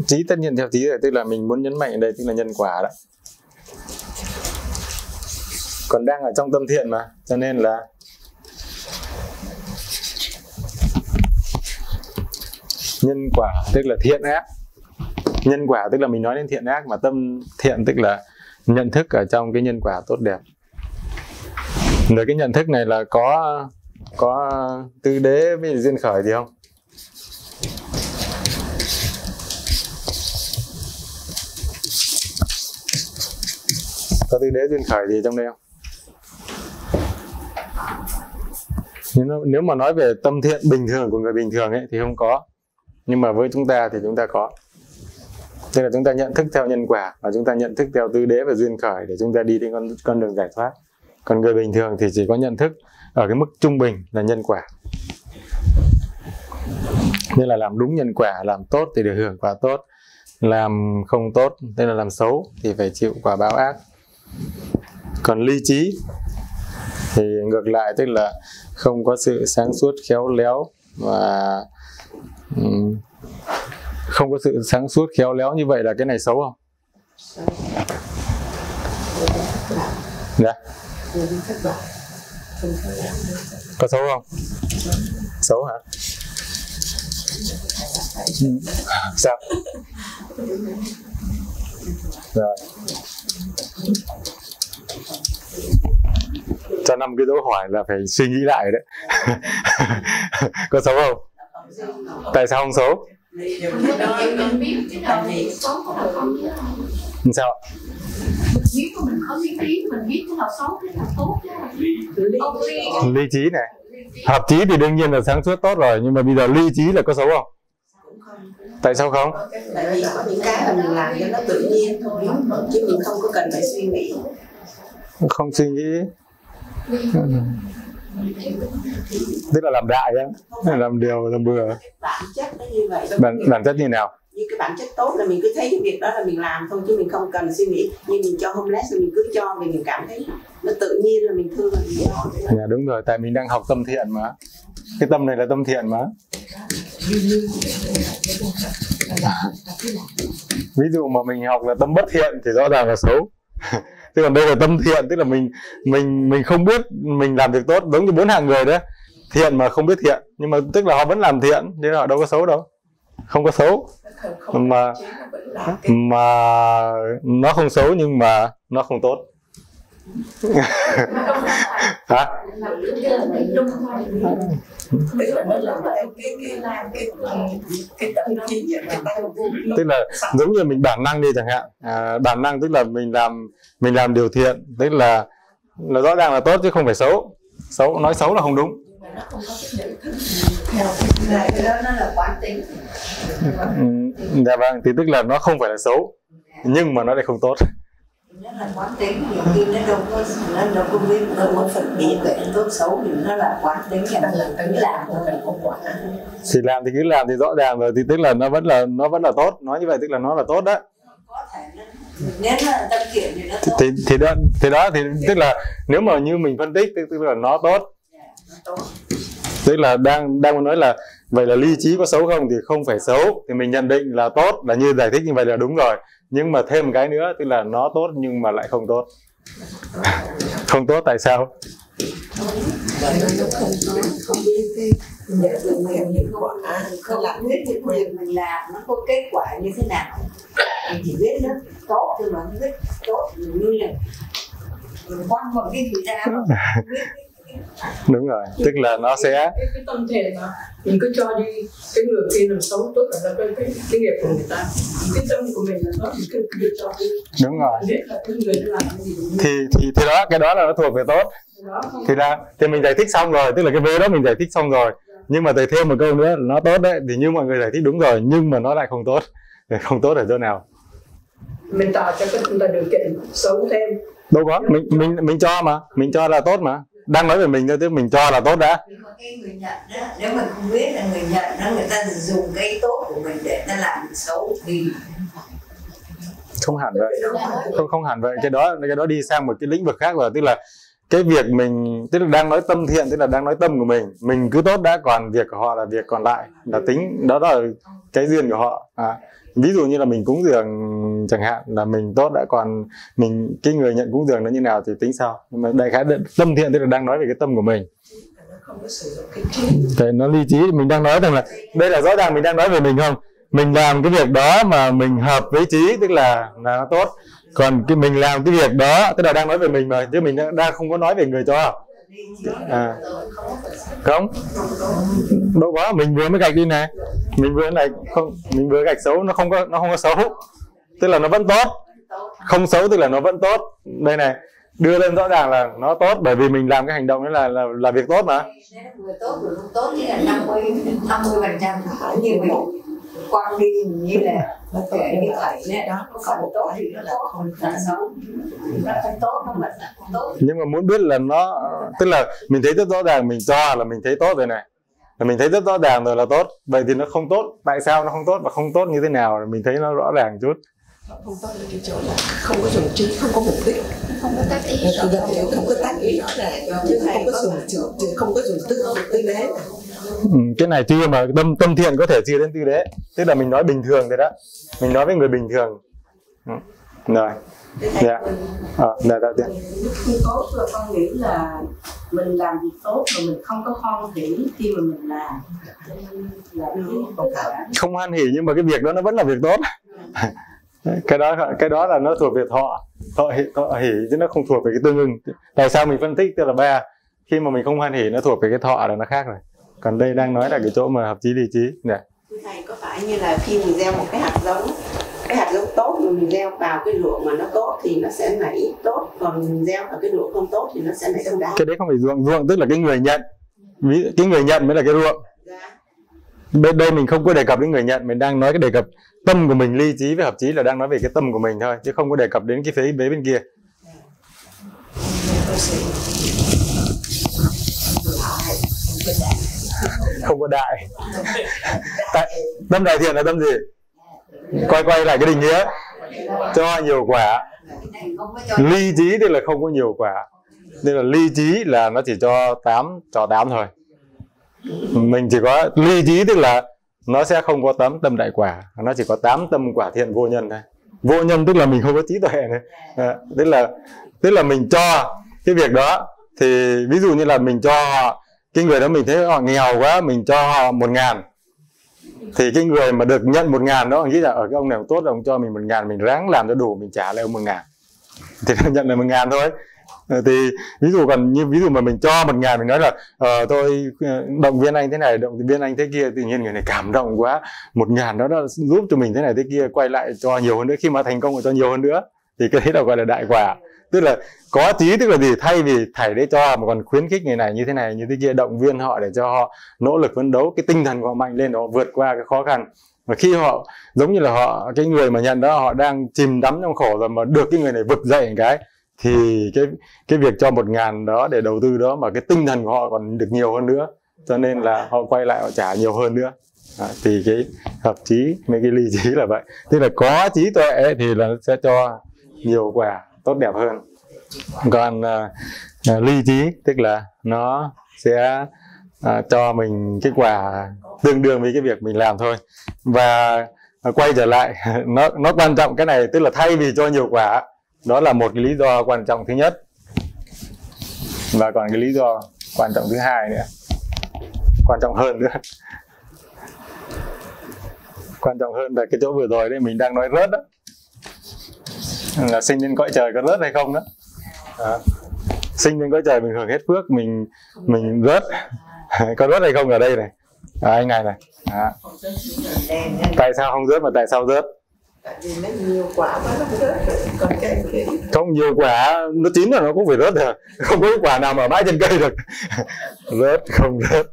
Trí. Tất nhiên theo trí rồi, tức là mình muốn nhấn mạnh ở đây tức là nhân quả đó. Còn đang ở trong tâm thiện mà, cho nên là nhân quả tức là thiện ác. Nhân quả tức là mình nói đến thiện ác, mà tâm thiện tức là nhận thức ở trong cái nhân quả tốt đẹp. Rồi cái nhận thức này là có có tư đế với duyên khởi gì không? Có tư đế duyên khởi gì trong đây không? Nếu, nếu mà nói về tâm thiện bình thường của người bình thường ấy thì không có, nhưng mà với chúng ta thì chúng ta có. Tức là chúng ta nhận thức theo nhân quả và chúng ta nhận thức theo tư đế và duyên khởi để chúng ta đi đến con, con đường giải thoát. Còn người bình thường thì chỉ có nhận thức ở cái mức trung bình là nhân quả. Nên là làm đúng nhân quả, làm tốt thì được hưởng quả tốt, làm không tốt, tức là làm xấu thì phải chịu quả báo ác. Còn lý trí thì ngược lại, tức là không có sự sáng suốt, khéo léo, và không có sự sáng suốt khéo léo như vậy là cái này xấu không? Dạ. Có xấu không? Xấu hả? Sao? Rồi. Cho năm cái dấu hỏi là phải suy nghĩ lại đấy. Có xấu không? Tại sao không xấu? Sao? Biết của mình có lý trí, mình biết là xấu thế là tốt chứ. Lý trí này. Hợp trí thì đương nhiên là sáng suốt tốt rồi, nhưng mà bây giờ lý trí là có xấu không? Tại sao không? Tại vì có những cái là mình làm cho nó tự nhiên thôi, chứ mình không có cần phải suy nghĩ. Không suy nghĩ. Tức là làm đại á, làm điều làm bừa. Bản chất nó như vậy. Bản, bản chất như nào? Như cái bản chất tốt là mình cứ thấy cái việc đó là mình làm thôi, chứ mình không cần suy nghĩ. Như mình cho homeless thì mình cứ cho, vì mình cảm thấy nó tự nhiên là mình thương là mình biết họ. Dạ đúng rồi, tại mình đang học tâm thiện mà. Cái tâm này là tâm thiện mà. Ví dụ mà mình học là tâm bất thiện thì rõ ràng là xấu. Thế còn đây là tâm thiện, tức là mình mình mình không biết mình làm việc tốt, giống như bốn hàng người đấy, thiện mà không biết thiện, nhưng mà tức là họ vẫn làm thiện nên họ đâu có xấu đâu, không có xấu, mà mà nó không xấu nhưng mà nó không tốt. Hả? Tức là giống như mình bản năng đi chẳng hạn, à, bản năng tức là mình làm mình làm điều thiện, tức là là rõ ràng là tốt chứ không phải xấu. Xấu nói xấu là không đúng. Dạ vâng, thì tức là nó không phải là xấu nhưng mà nó lại không tốt. Nó là quán tính, nhiều khi nó đâu có, nó đâu có biết, nó có phân biệt về tốt xấu, thì nó là quán tính, thì nó là tính làm thôi, mình không quản. Thì làm thì cứ làm thì rõ ràng rồi, thì tức là nó vẫn là nó vẫn là tốt, nói như vậy tức là nó là tốt đó. Có thể nó, nếu nó là tâm thiện thì nó tốt. Thì thì đó, thì đó thì tức là nếu mà như mình phân tích tức là nó tốt. Tức là đang đang muốn nói là vậy là lý trí có xấu không thì không phải xấu, thì mình nhận định là tốt, là như giải thích như vậy là đúng rồi, nhưng mà thêm một cái nữa tức là nó tốt nhưng mà lại không tốt. Không tốt tại sao? Không biết để được những quả, không làm hết những việc mình làm nó có kết quả như thế nào, mình chỉ biết nó tốt thôi mà không biết tốt như là quan một cái gì ra. Đúng rồi, tức là nó sẽ cái, cái tâm thiện mà mình cứ cho đi, cái người kia làm xấu tốt là cái, cái, cái nghiệp của người ta, cái tâm của mình là tốt thì cứ, cứ cho đi. Đúng rồi, biết là cái người làm cái gì đúng thì, thì, thì đó, cái đó là nó thuộc về tốt đó, thì, là, thì mình giải thích xong rồi, tức là cái vế đó mình giải thích xong rồi đó. Nhưng mà thầy thêm một câu nữa là nó tốt đấy, thì như mọi người giải thích đúng rồi, nhưng mà nó lại không tốt. Không tốt ở chỗ nào? Mình tạo cho cái chúng ta điều kiện xấu thêm. Đâu có, mình, mình, mình cho mà, mình cho là tốt mà. Đang nói về mình thôi, tức mình cho là tốt đã. Cái người nhận đó, nếu mình không biết là người nhận đó, người ta dùng cái tốt của mình để ta làm việc xấu thì không hẳn vậy, không không hẳn vậy. Cái đó cái đó đi sang một cái lĩnh vực khác rồi, tức là cái việc mình, tức là đang nói tâm thiện, tức là đang nói tâm của mình, mình cứ tốt đã, còn việc của họ là việc còn lại, là tính đó, đó là cái duyên của họ. À, ví dụ như là mình cúng dường chẳng hạn là mình tốt đã, còn mình cái người nhận cúng dường nó như nào thì tính sau. Nhưng mà đại khái tâm thiện tức là đang nói về cái tâm của mình. Thế nó lý trí, mình đang nói rằng là đây là rõ ràng mình đang nói về mình không? Mình làm cái việc đó mà mình hợp với trí tức là là nó tốt. Còn cái mình làm cái việc đó tức là đang nói về mình mà, chứ mình đang không có nói về người cho. À, không, đâu có, mình vừa mới gạch đi này, mình vừa này không, mình vừa gạch xấu, nó không có, nó không có xấu, tức là nó vẫn tốt. Không xấu tức là nó vẫn tốt. Đây này, đưa lên rõ ràng là nó tốt, bởi vì mình làm cái hành động đó là là, là việc tốt mà. Vừa tốt vừa không tốt như là năm mươi năm mươi phần trăm như vậy. Quang đi như là nó kể như thầy này đó, nó không tốt thì nó tốt, không xấu, nó không tốt, nó vẫn là không tốt. Nhưng mà muốn biết là nó, tức là mình thấy rất rõ ràng, mình cho là mình thấy tốt rồi này, là mình thấy rất rõ ràng rồi là tốt. Vậy thì nó không tốt, tại sao nó không tốt và không tốt như thế nào, mình thấy nó rõ ràng chút. Không tốt là cái chỗ là không có dùng trí, không có mục đích, không có tác ý, không có tác ý rõ ràng, chứ không có dùng, không có dùng tư, tư thế. Cái này chưa mà tâm tâm thiện có thể chia đến tư đế, tức là mình nói bình thường thế đó, mình nói với người bình thường. Rồi. Dạ. Ờ, dạ dạ. Lúc khi tốt con nghĩ là mình làm việc tốt mà mình không có hoan hỉ khi mà mình làm. Là không hoan hỉ nhưng mà cái việc đó nó vẫn là việc tốt. Cái đó cái đó là nó thuộc về thọ, thọ hỉ, thọ hỉ chứ nó không thuộc về cái tương ưng. Tại sao mình phân tích tức là ba, khi mà mình không hoan hỉ nó thuộc về cái thọ là nó khác rồi. Còn đây đang nói là cái chỗ mà hợp chí lý trí. Dạ. Thầy có phải như là khi mình gieo một cái hạt giống, cái hạt giống tốt mà mình gieo vào cái ruộng mà nó tốt thì nó sẽ nảy tốt, còn mình gieo vào cái ruộng không tốt thì nó sẽ nảy không đáng. Cái đấy không phải ruộng, ruộng tức là cái người nhận, cái người nhận mới là cái ruộng. Bên đây mình không có đề cập đến người nhận, mình đang nói cái đề cập tâm của mình, lý trí với hợp trí là đang nói về cái tâm của mình thôi, chứ không có đề cập đến cái phía bên, bên kia. Không có đại. Tại, tâm đại thiện là tâm gì? Quay quay lại cái định nghĩa, cho nhiều quả. Lý trí thì là không có nhiều quả, nên là lý trí là nó chỉ cho tám, cho tám thôi. Mình chỉ có lý trí tức là nó sẽ không có tám tâm đại quả, nó chỉ có tám tâm quả thiện vô nhân thôi. Vô nhân tức là mình không có trí tuệ này. À, tức là tức là mình cho cái việc đó, thì ví dụ như là mình cho họ, cái người đó mình thấy họ nghèo quá, mình cho họ một ngàn, thì cái người mà được nhận một ngàn đó nghĩ là ở cái ông này tốt, ông cho mình một ngàn, mình ráng làm cho đủ, mình trả lại ông một ngàn, thì nó nhận lại một ngàn thôi. Thì ví dụ còn như ví dụ mà mình cho một ngàn, mình nói là ờ, tôi động viên anh thế này, động viên anh thế kia, tự nhiên người này cảm động quá, một ngàn đó nó giúp cho mình thế này thế kia, quay lại cho nhiều hơn nữa, khi mà thành công cho nhiều hơn nữa, thì cái đấy là gọi là đại quả. Tức là có trí tức là gì, thay vì thảy đấy cho mà còn khuyến khích người này như thế này như thế kia, động viên họ để cho họ nỗ lực phấn đấu, cái tinh thần của họ mạnh lên, họ vượt qua cái khó khăn. Và khi họ giống như là họ, cái người mà nhận đó họ đang chìm đắm trong khổ rồi, mà được cái người này vực dậy một cái, thì cái cái việc cho một ngàn đó để đầu tư đó mà cái tinh thần của họ còn được nhiều hơn nữa, cho nên là họ quay lại họ trả nhiều hơn nữa. À, thì cái hợp trí mấy cái lý trí là vậy, tức là có trí tuệ thì là sẽ cho nhiều quả tốt đẹp hơn, còn uh, lý trí tức là nó sẽ uh, cho mình cái quả tương đương với cái việc mình làm thôi. Và uh, quay trở lại nó nó quan trọng cái này, tức là thay vì cho nhiều quả, đó là một cái lý do quan trọng thứ nhất, và còn cái lý do quan trọng thứ hai nữa, quan trọng hơn nữa quan trọng hơn là cái chỗ vừa rồi đấy, mình đang nói rớt đó, là sinh lên cõi trời có rớt hay không đó. À, sinh lên cõi trời mình hưởng hết phước, mình mình rớt có rớt hay không ở đây này. À, anh này này, à, tại sao không rớt mà tại sao rớt? Không nhiều quả nó chín là nó cũng phải rớt được, không có quả nào mà bãi trên cây được. Rớt không rớt,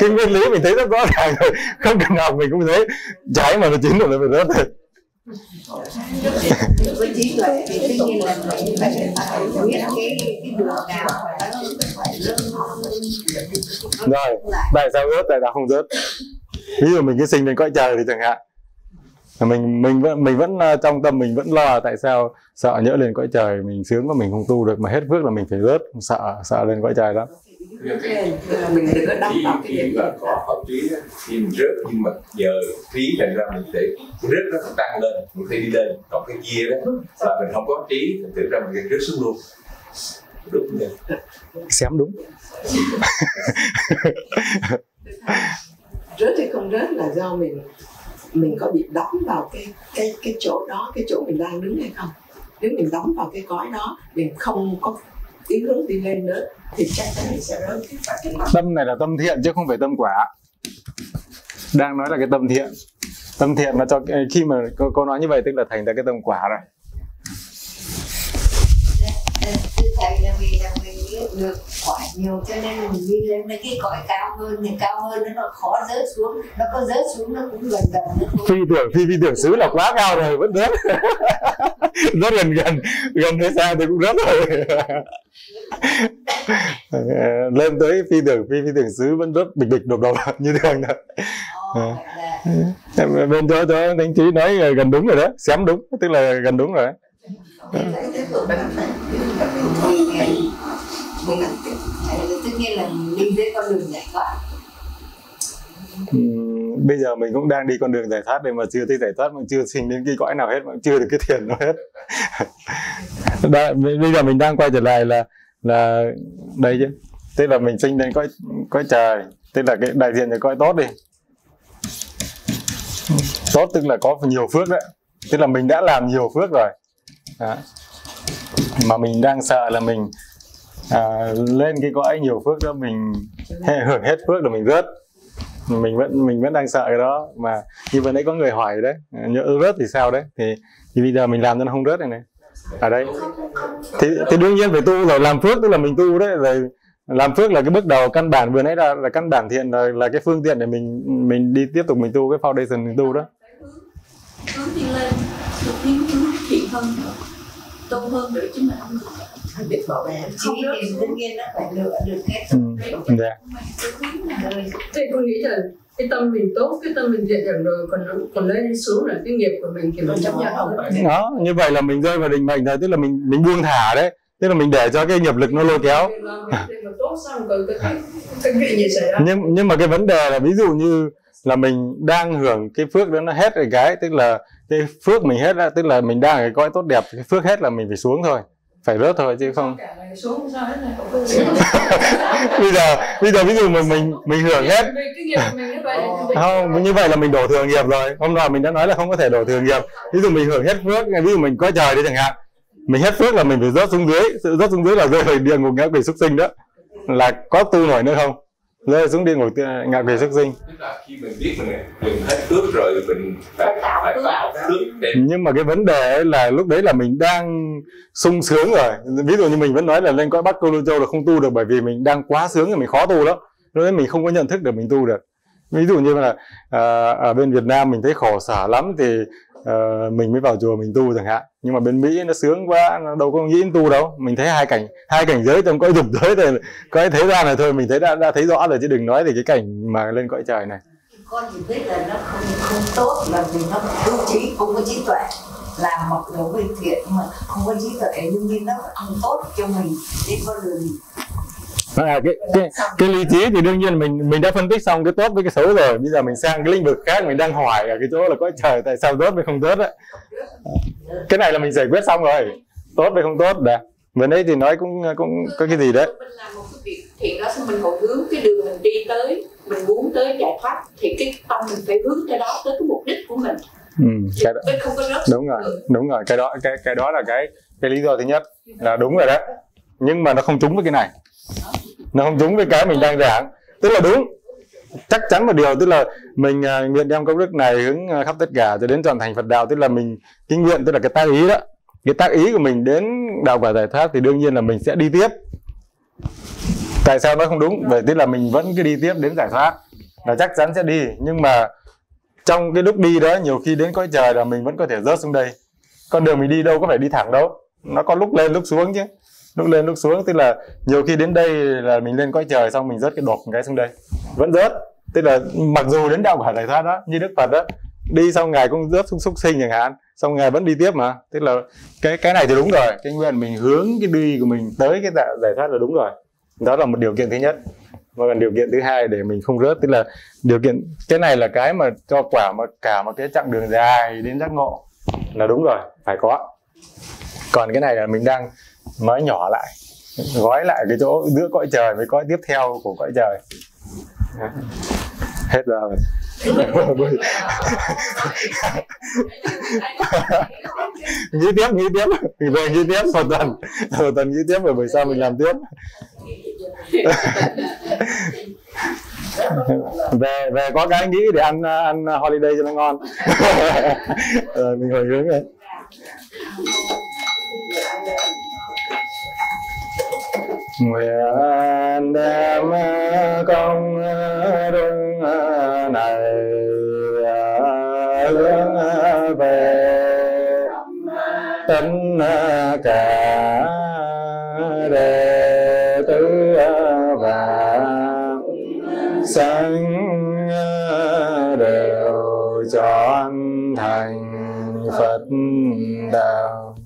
cái nguyên lý mình thấy rất rõ ràng rồi, không cần học mình cũng thấy, trái mà nó chín rồi nó phải rớt được. Rồi, tại sao rớt, tại sao không rớt? Ví dụ mình cứ sinh lên cõi trời thì chẳng hạn, mình mình vẫn mình vẫn trong tâm mình vẫn lo, tại sao sợ nhỡ lên cõi trời mình sướng mà mình không tu được, mà hết phước là mình phải rớt, sợ sợ lên cõi trời lắm. Mình đừng đắm vào cái việc là có hợp trí thì mình rớt, nhưng mà giờ trí thành ra mình sẽ rớt nó tăng lên, mình sẽ đi lên, còn cái kia đó là mình không có trí thì tự ra mình rớt xuống luôn. Đúng rồi, xém đúng. Rớt hay không rớt là do mình mình có bị đóng vào cái cái cái chỗ đó, cái chỗ mình đang đứng hay không. Nếu mình đóng vào cái cõi đó, mình không có ý hướng đi lên nữa, thì chắc chắn mình sẽ rớt. Tâm này là tâm thiện chứ không phải tâm quả. Đang nói là cái tâm thiện, tâm thiện là cho khi mà cô nói như vậy tức là thành ra cái tâm quả rồi. Thầy là vì là mình được quả nhiều cho nên mình đi lên mấy cái cõi cao hơn, thì cao hơn nó khó rớt xuống, nó có rớt xuống nó cũng gần gần nữa. Phi tưởng phi phi tưởng xứ là quá cao rồi vẫn rớt, rất gần gần gần hay xa thì cũng rớt rồi. Lên tới phi tưởng phi phi tưởng xứ vẫn rớt bịch bịch đột đầu như thường thôi. Oh, à. Bên chỗ chỗ Thánh Trí nói gần đúng rồi đó, xém đúng tức là gần đúng rồi. Mình tất nhiên là đi dưới con đường giải thoát, Bây giờ mình cũng đang đi con đường giải thoát đây mà chưa thấy giải thoát, mà chưa sinh đến cái cõi nào hết, mà chưa được cái thiền nào hết. Đã, bây giờ mình đang quay trở lại là là đây chứ, tức là mình sinh đến cõi cõi trời, tức là cái đại diện cho cõi tốt đi. Tốt tức là có nhiều phước đấy, tức là mình đã làm nhiều phước rồi. Đó. Mà mình đang sợ là mình à, lên cái cõi nhiều phước đó, mình hưởng hết phước rồi mình rớt. Mình vẫn mình vẫn đang sợ cái đó. Mà như vừa nãy có người hỏi đấy, nhỡ rớt thì sao đấy, thì, thì bây giờ mình làm cho nó không rớt này này. Ở đây thì, thì đương nhiên phải tu rồi, làm phước tức là mình tu đấy rồi. Làm phước là cái bước đầu căn bản, vừa nãy là, là căn bản thiện, là, là cái phương tiện để mình mình đi tiếp tục mình tu, cái foundation mình tu đó. Hướng đi lên, được tiến thiện hơn, tu hơn nữa chứ mình không được bỏ bè. Không được thì đương nhiên nó phải lựa được cái tâm. Dạ. Thế con nghĩ là cái tâm mình tốt, cái tâm mình thiện chẳng rồi, còn còn lên xuống là cái nghiệp của mình thì nó chấp nhận không phải. Đó, như vậy là mình rơi vào định mệnh rồi, tức là mình mình buông thả đấy. Tức là mình để cho cái nghiệp lực nó lôi kéo. nhưng, nhưng mà cái vấn đề là ví dụ như là mình đang hưởng cái phước đó nó hết rồi cái, tức là cái phước mình hết đó, tức là mình đang ở cái cõi tốt đẹp, cái phước hết là mình phải xuống thôi, phải rớt thôi chứ không. bây giờ bây giờ ví dụ mà mình mình hưởng hết không, như vậy là mình đổ thừa nghiệp rồi. Hôm nào mình đã nói là không có thể đổ thừa nghiệp. Ví dụ mình hưởng hết phước, ví dụ mình có trời đi chẳng hạn, mình hết phước là mình phải rớt xuống dưới. Sự rớt xuống dưới là rơi vào địa ngục ngạ quỷ súc sinh đó, là có tu nổi nữa không, rơi xuống địa ngục ngạ quỷ súc sinh. Tức là khi mình biết mình, mình hết phước rồi mình phải phải tạo phước để... Nhưng mà cái vấn đề là lúc đấy là mình đang sung sướng rồi. Ví dụ như mình vẫn nói là lên cõi Bắc Cô Lô Châu là không tu được, bởi vì mình đang quá sướng rồi, mình khó tu lắm. Lúc đấy mình không có nhận thức được mình tu được. Ví dụ như là à, ở bên Việt Nam mình thấy khổ sở lắm thì Uh, mình mới vào chùa mình tu chẳng hạn. Nhưng mà bên Mỹ nó sướng quá, nó đâu có nghĩ đến tu đâu. Mình thấy hai cảnh hai cảnh giới trong cõi dục giới thì cõi thế gian này thôi mình thấy đã, đã thấy rõ rồi, chứ đừng nói về cái cảnh mà lên cõi trời này. Con chỉ biết là nó không, không tốt là vì nó không có trí, không có trí tuệ, làm một điều việc thiện nhưng mà không có trí tuệ, đương nhiên nó không tốt cho mình nên con đường. À, cái, cái, cái lý trí thì đương nhiên mình mình đã phân tích xong cái tốt với cái xấu rồi. Bây giờ mình sang cái lĩnh vực khác, mình đang hỏi ở cái chỗ là cõi trời tại sao tốt với không tốt đấy. Cái này là mình giải quyết xong rồi, tốt với không tốt đấy. Vừa nãy thì nói cũng cũng có cái gì đấy. Mình làm một cái việc thiện đó, xong mình còn hướng cái đường mình đi tới, mình muốn tới giải thoát thì cái tâm mình phải hướng tới đó, tới cái mục đích của mình. Ừ, cái đó. Mình không có rớt. Đúng rồi, đúng rồi. Cái đó cái cái đó là cái cái lý do thứ nhất là đúng rồi đấy. Nhưng mà nó không trúng với cái này. Nó không đúng với cái mình đang giảng. Tức là đúng, chắc chắn một điều, tức là mình uh, nguyện đem công đức này hướng uh, khắp tất cả cho đến toàn thành Phật đạo. Tức là mình kinh nguyện, tức là cái tác ý đó, cái tác ý của mình đến đạo quả giải thoát thì đương nhiên là mình sẽ đi tiếp. Tại sao nó không đúng? Bởi tức là mình vẫn cứ đi tiếp đến giải thoát, là chắc chắn sẽ đi. Nhưng mà trong cái lúc đi đó, nhiều khi đến cõi trời là mình vẫn có thể rớt xuống đây. Con đường mình đi đâu có phải đi thẳng đâu, nó có lúc lên lúc xuống chứ. Lúc lên lúc xuống, tức là nhiều khi đến đây là mình lên cõi trời xong mình rớt cái đột một cái xuống đây, vẫn rớt. Tức là mặc dù đến đạo quả giải thoát đó, như Đức Phật đó, đi xong Ngài cũng rớt xuống súc sinh chẳng hạn, xong Ngài vẫn đi tiếp mà. Tức là cái cái này thì đúng rồi, cái nguyện mình hướng cái đi của mình tới cái giải thoát là đúng rồi. Đó là một điều kiện thứ nhất. Và còn điều kiện thứ hai để mình không rớt, tức là điều kiện cái này là cái mà cho quả mà cả một cái chặng đường dài đến giác ngộ là đúng rồi, phải có. Còn cái này là mình đang nói nhỏ lại, gói lại cái chỗ giữa cõi trời với cõi tiếp theo của cõi trời. Hết giờ rồi. Nghĩ tiếp, nghĩ tiếp, về nghĩ tiếp một tuần, một tuần nghĩ tiếp rồi buổi sau mình làm tiếp. Về về có cái nghĩ để ăn ăn holiday cho nó ngon. Ờ, mình hồi hướng rồi. Nguyện đem công đức này hướng về tất cả đệ tử và sanh đều chọn thành Phật đạo.